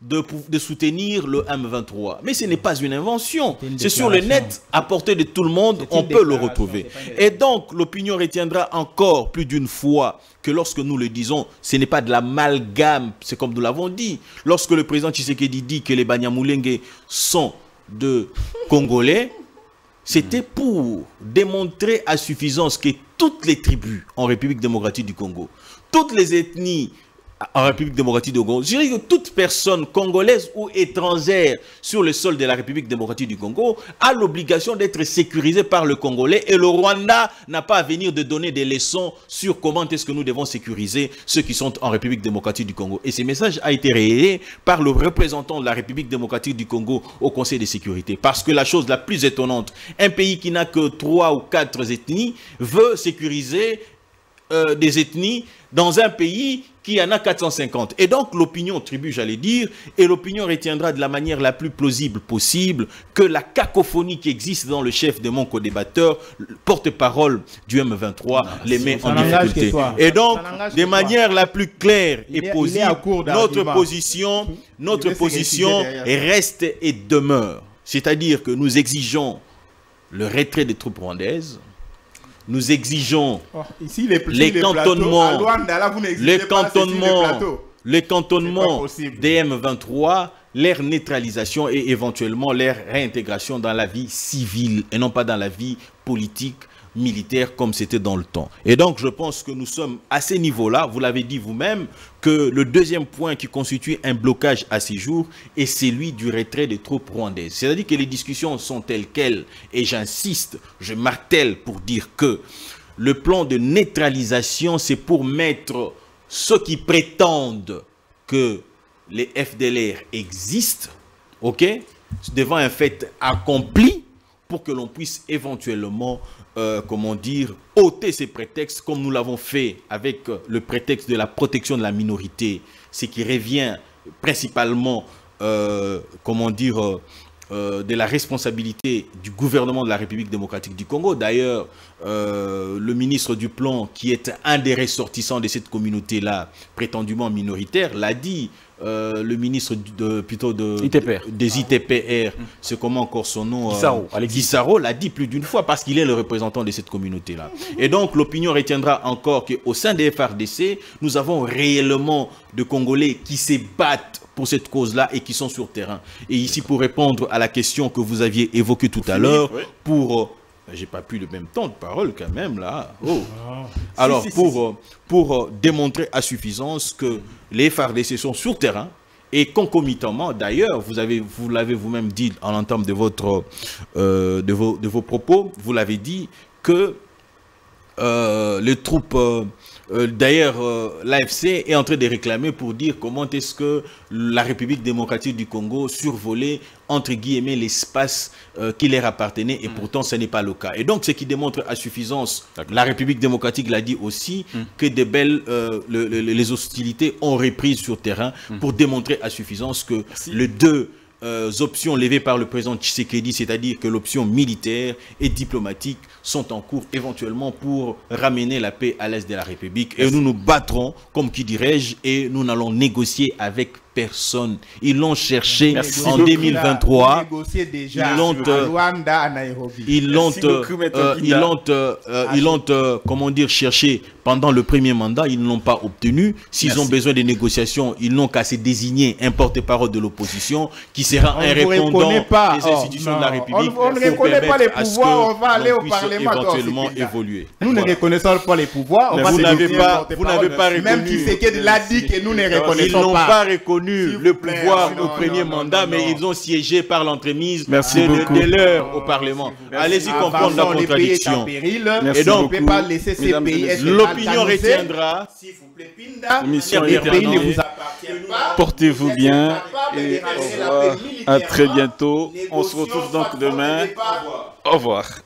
de soutenir le M23. Mais ce n'est pas une invention. C'est sur le net, à portée de tout le monde, on peut le retrouver. Et donc, l'opinion retiendra encore plus d'une fois que lorsque nous le disons, ce n'est pas de l'amalgame, c'est comme nous l'avons dit. Lorsque le président Tshisekedi dit que les Banyamulenge sont de Congolais, c'était pour démontrer à suffisance que toutes les tribus en République démocratique du Congo, toutes les ethnies en République démocratique du Congo, je dirais que toute personne congolaise ou étrangère sur le sol de la République démocratique du Congo a l'obligation d'être sécurisée par le Congolais, et le Rwanda n'a pas à venir de donner des leçons sur comment est-ce que nous devons sécuriser ceux qui sont en République démocratique du Congo. Et ce message a été relayé par le représentant de la République démocratique du Congo au Conseil de sécurité. Parce que la chose la plus étonnante, un pays qui n'a que 3 ou 4 ethnies veut sécuriser des ethnies dans un pays qui en a 450. Et donc l'opinion tribu, j'allais dire, et l'opinion retiendra de la manière la plus plausible possible que la cacophonie qui existe dans le chef de mon co-débatteur, porte-parole du M23, les met en difficulté. Et donc, de manière la plus claire et positive, notre position reste et demeure. C'est-à-dire que nous exigeons le retrait des troupes rwandaises. Nous exigeons les cantonnements des M23, leur neutralisation et éventuellement leur réintégration dans la vie civile et non pas dans la vie politique, militaire comme c'était dans le temps. Et donc je pense que nous sommes à ces niveaux-là, vous l'avez dit vous-même, que le deuxième point qui constitue un blocage à ces jours est celui du retrait des troupes rwandaises. C'est-à-dire que les discussions sont telles quelles, et j'insiste, je martèle pour dire que le plan de neutralisation, c'est pour mettre ceux qui prétendent que les FDLR existent, devant un fait accompli, pour que l'on puisse éventuellement comment dire, ôter ces prétextes comme nous l'avons fait avec le prétexte de la protection de la minorité, ce qui revient principalement, comment dire, de la responsabilité du gouvernement de la République démocratique du Congo. D'ailleurs, le ministre du Plan, qui est un des ressortissants de cette communauté-là, prétendument minoritaire, l'a dit, le ministre des ITPR, c'est comment encore son nom, Gissaro, l'a dit plus d'une fois parce qu'il est le représentant de cette communauté-là. Et donc, l'opinion retiendra encore qu'au sein des FARDC, nous avons réellement de Congolais qui se battent pour cette cause-là et qui sont sur terrain. Et ici, pour répondre à la question que vous aviez évoquée tout à l'heure, oui, pour... j'ai pas pu le même temps de parole quand même, là. Oh. Ah, alors, pour démontrer à suffisance que les FARDC sont sur terrain et concomitamment, d'ailleurs, vous l'avez vous-même dit en l'entame de, vos propos, vous l'avez dit que les troupes... d'ailleurs, l'AFC est en train de réclamer pour dire comment est-ce que la République démocratique du Congo survolait, entre guillemets, l'espace qui leur appartenait, et pourtant ce n'est pas le cas. Et donc, ce qui démontre à suffisance, la République démocratique l'a dit aussi, que de belles, les hostilités ont repris sur terrain pour démontrer à suffisance que les deux options levées par le président Tshisekedi, c'est-à-dire que l'option militaire et diplomatique, sont en cours éventuellement pour ramener la paix à l'est de la République. Et nous nous battrons, comme qui dirais-je, et nous n'allons négocier avec personne. Ils l'ont cherché en 2023. Déjà, ils l'ont à Luanda, à Nairobi. Ils l'ont comment dire, cherché pendant le premier mandat. Ils ne l'ont pas obtenu. S'ils ont besoin de négociations, ils n'ont qu'à se désigner un porte-parole de l'opposition qui sera un répondant pas des institutions de la République. On ne reconnaît pas les pouvoirs, on va aller au Parlement éventuellement évoluer. Nous ne reconnaissons pas les pouvoirs. Vous n'avez pas reconnu. Même Tshisekedi l'a dit que nous ne reconnaissons pas. Le pouvoir au premier mandat, mais ils ont siégé par l'entremise de l'heure au Parlement. Allez-y comprendre la contradiction. Et donc, on ne peut pas laisser ces pays être l'opinion retiendra. S'il vous plaît, Pinda, les pays ne vous appartiennent pas. Portez-vous bien et à très bientôt. On se retrouve donc demain. Au revoir.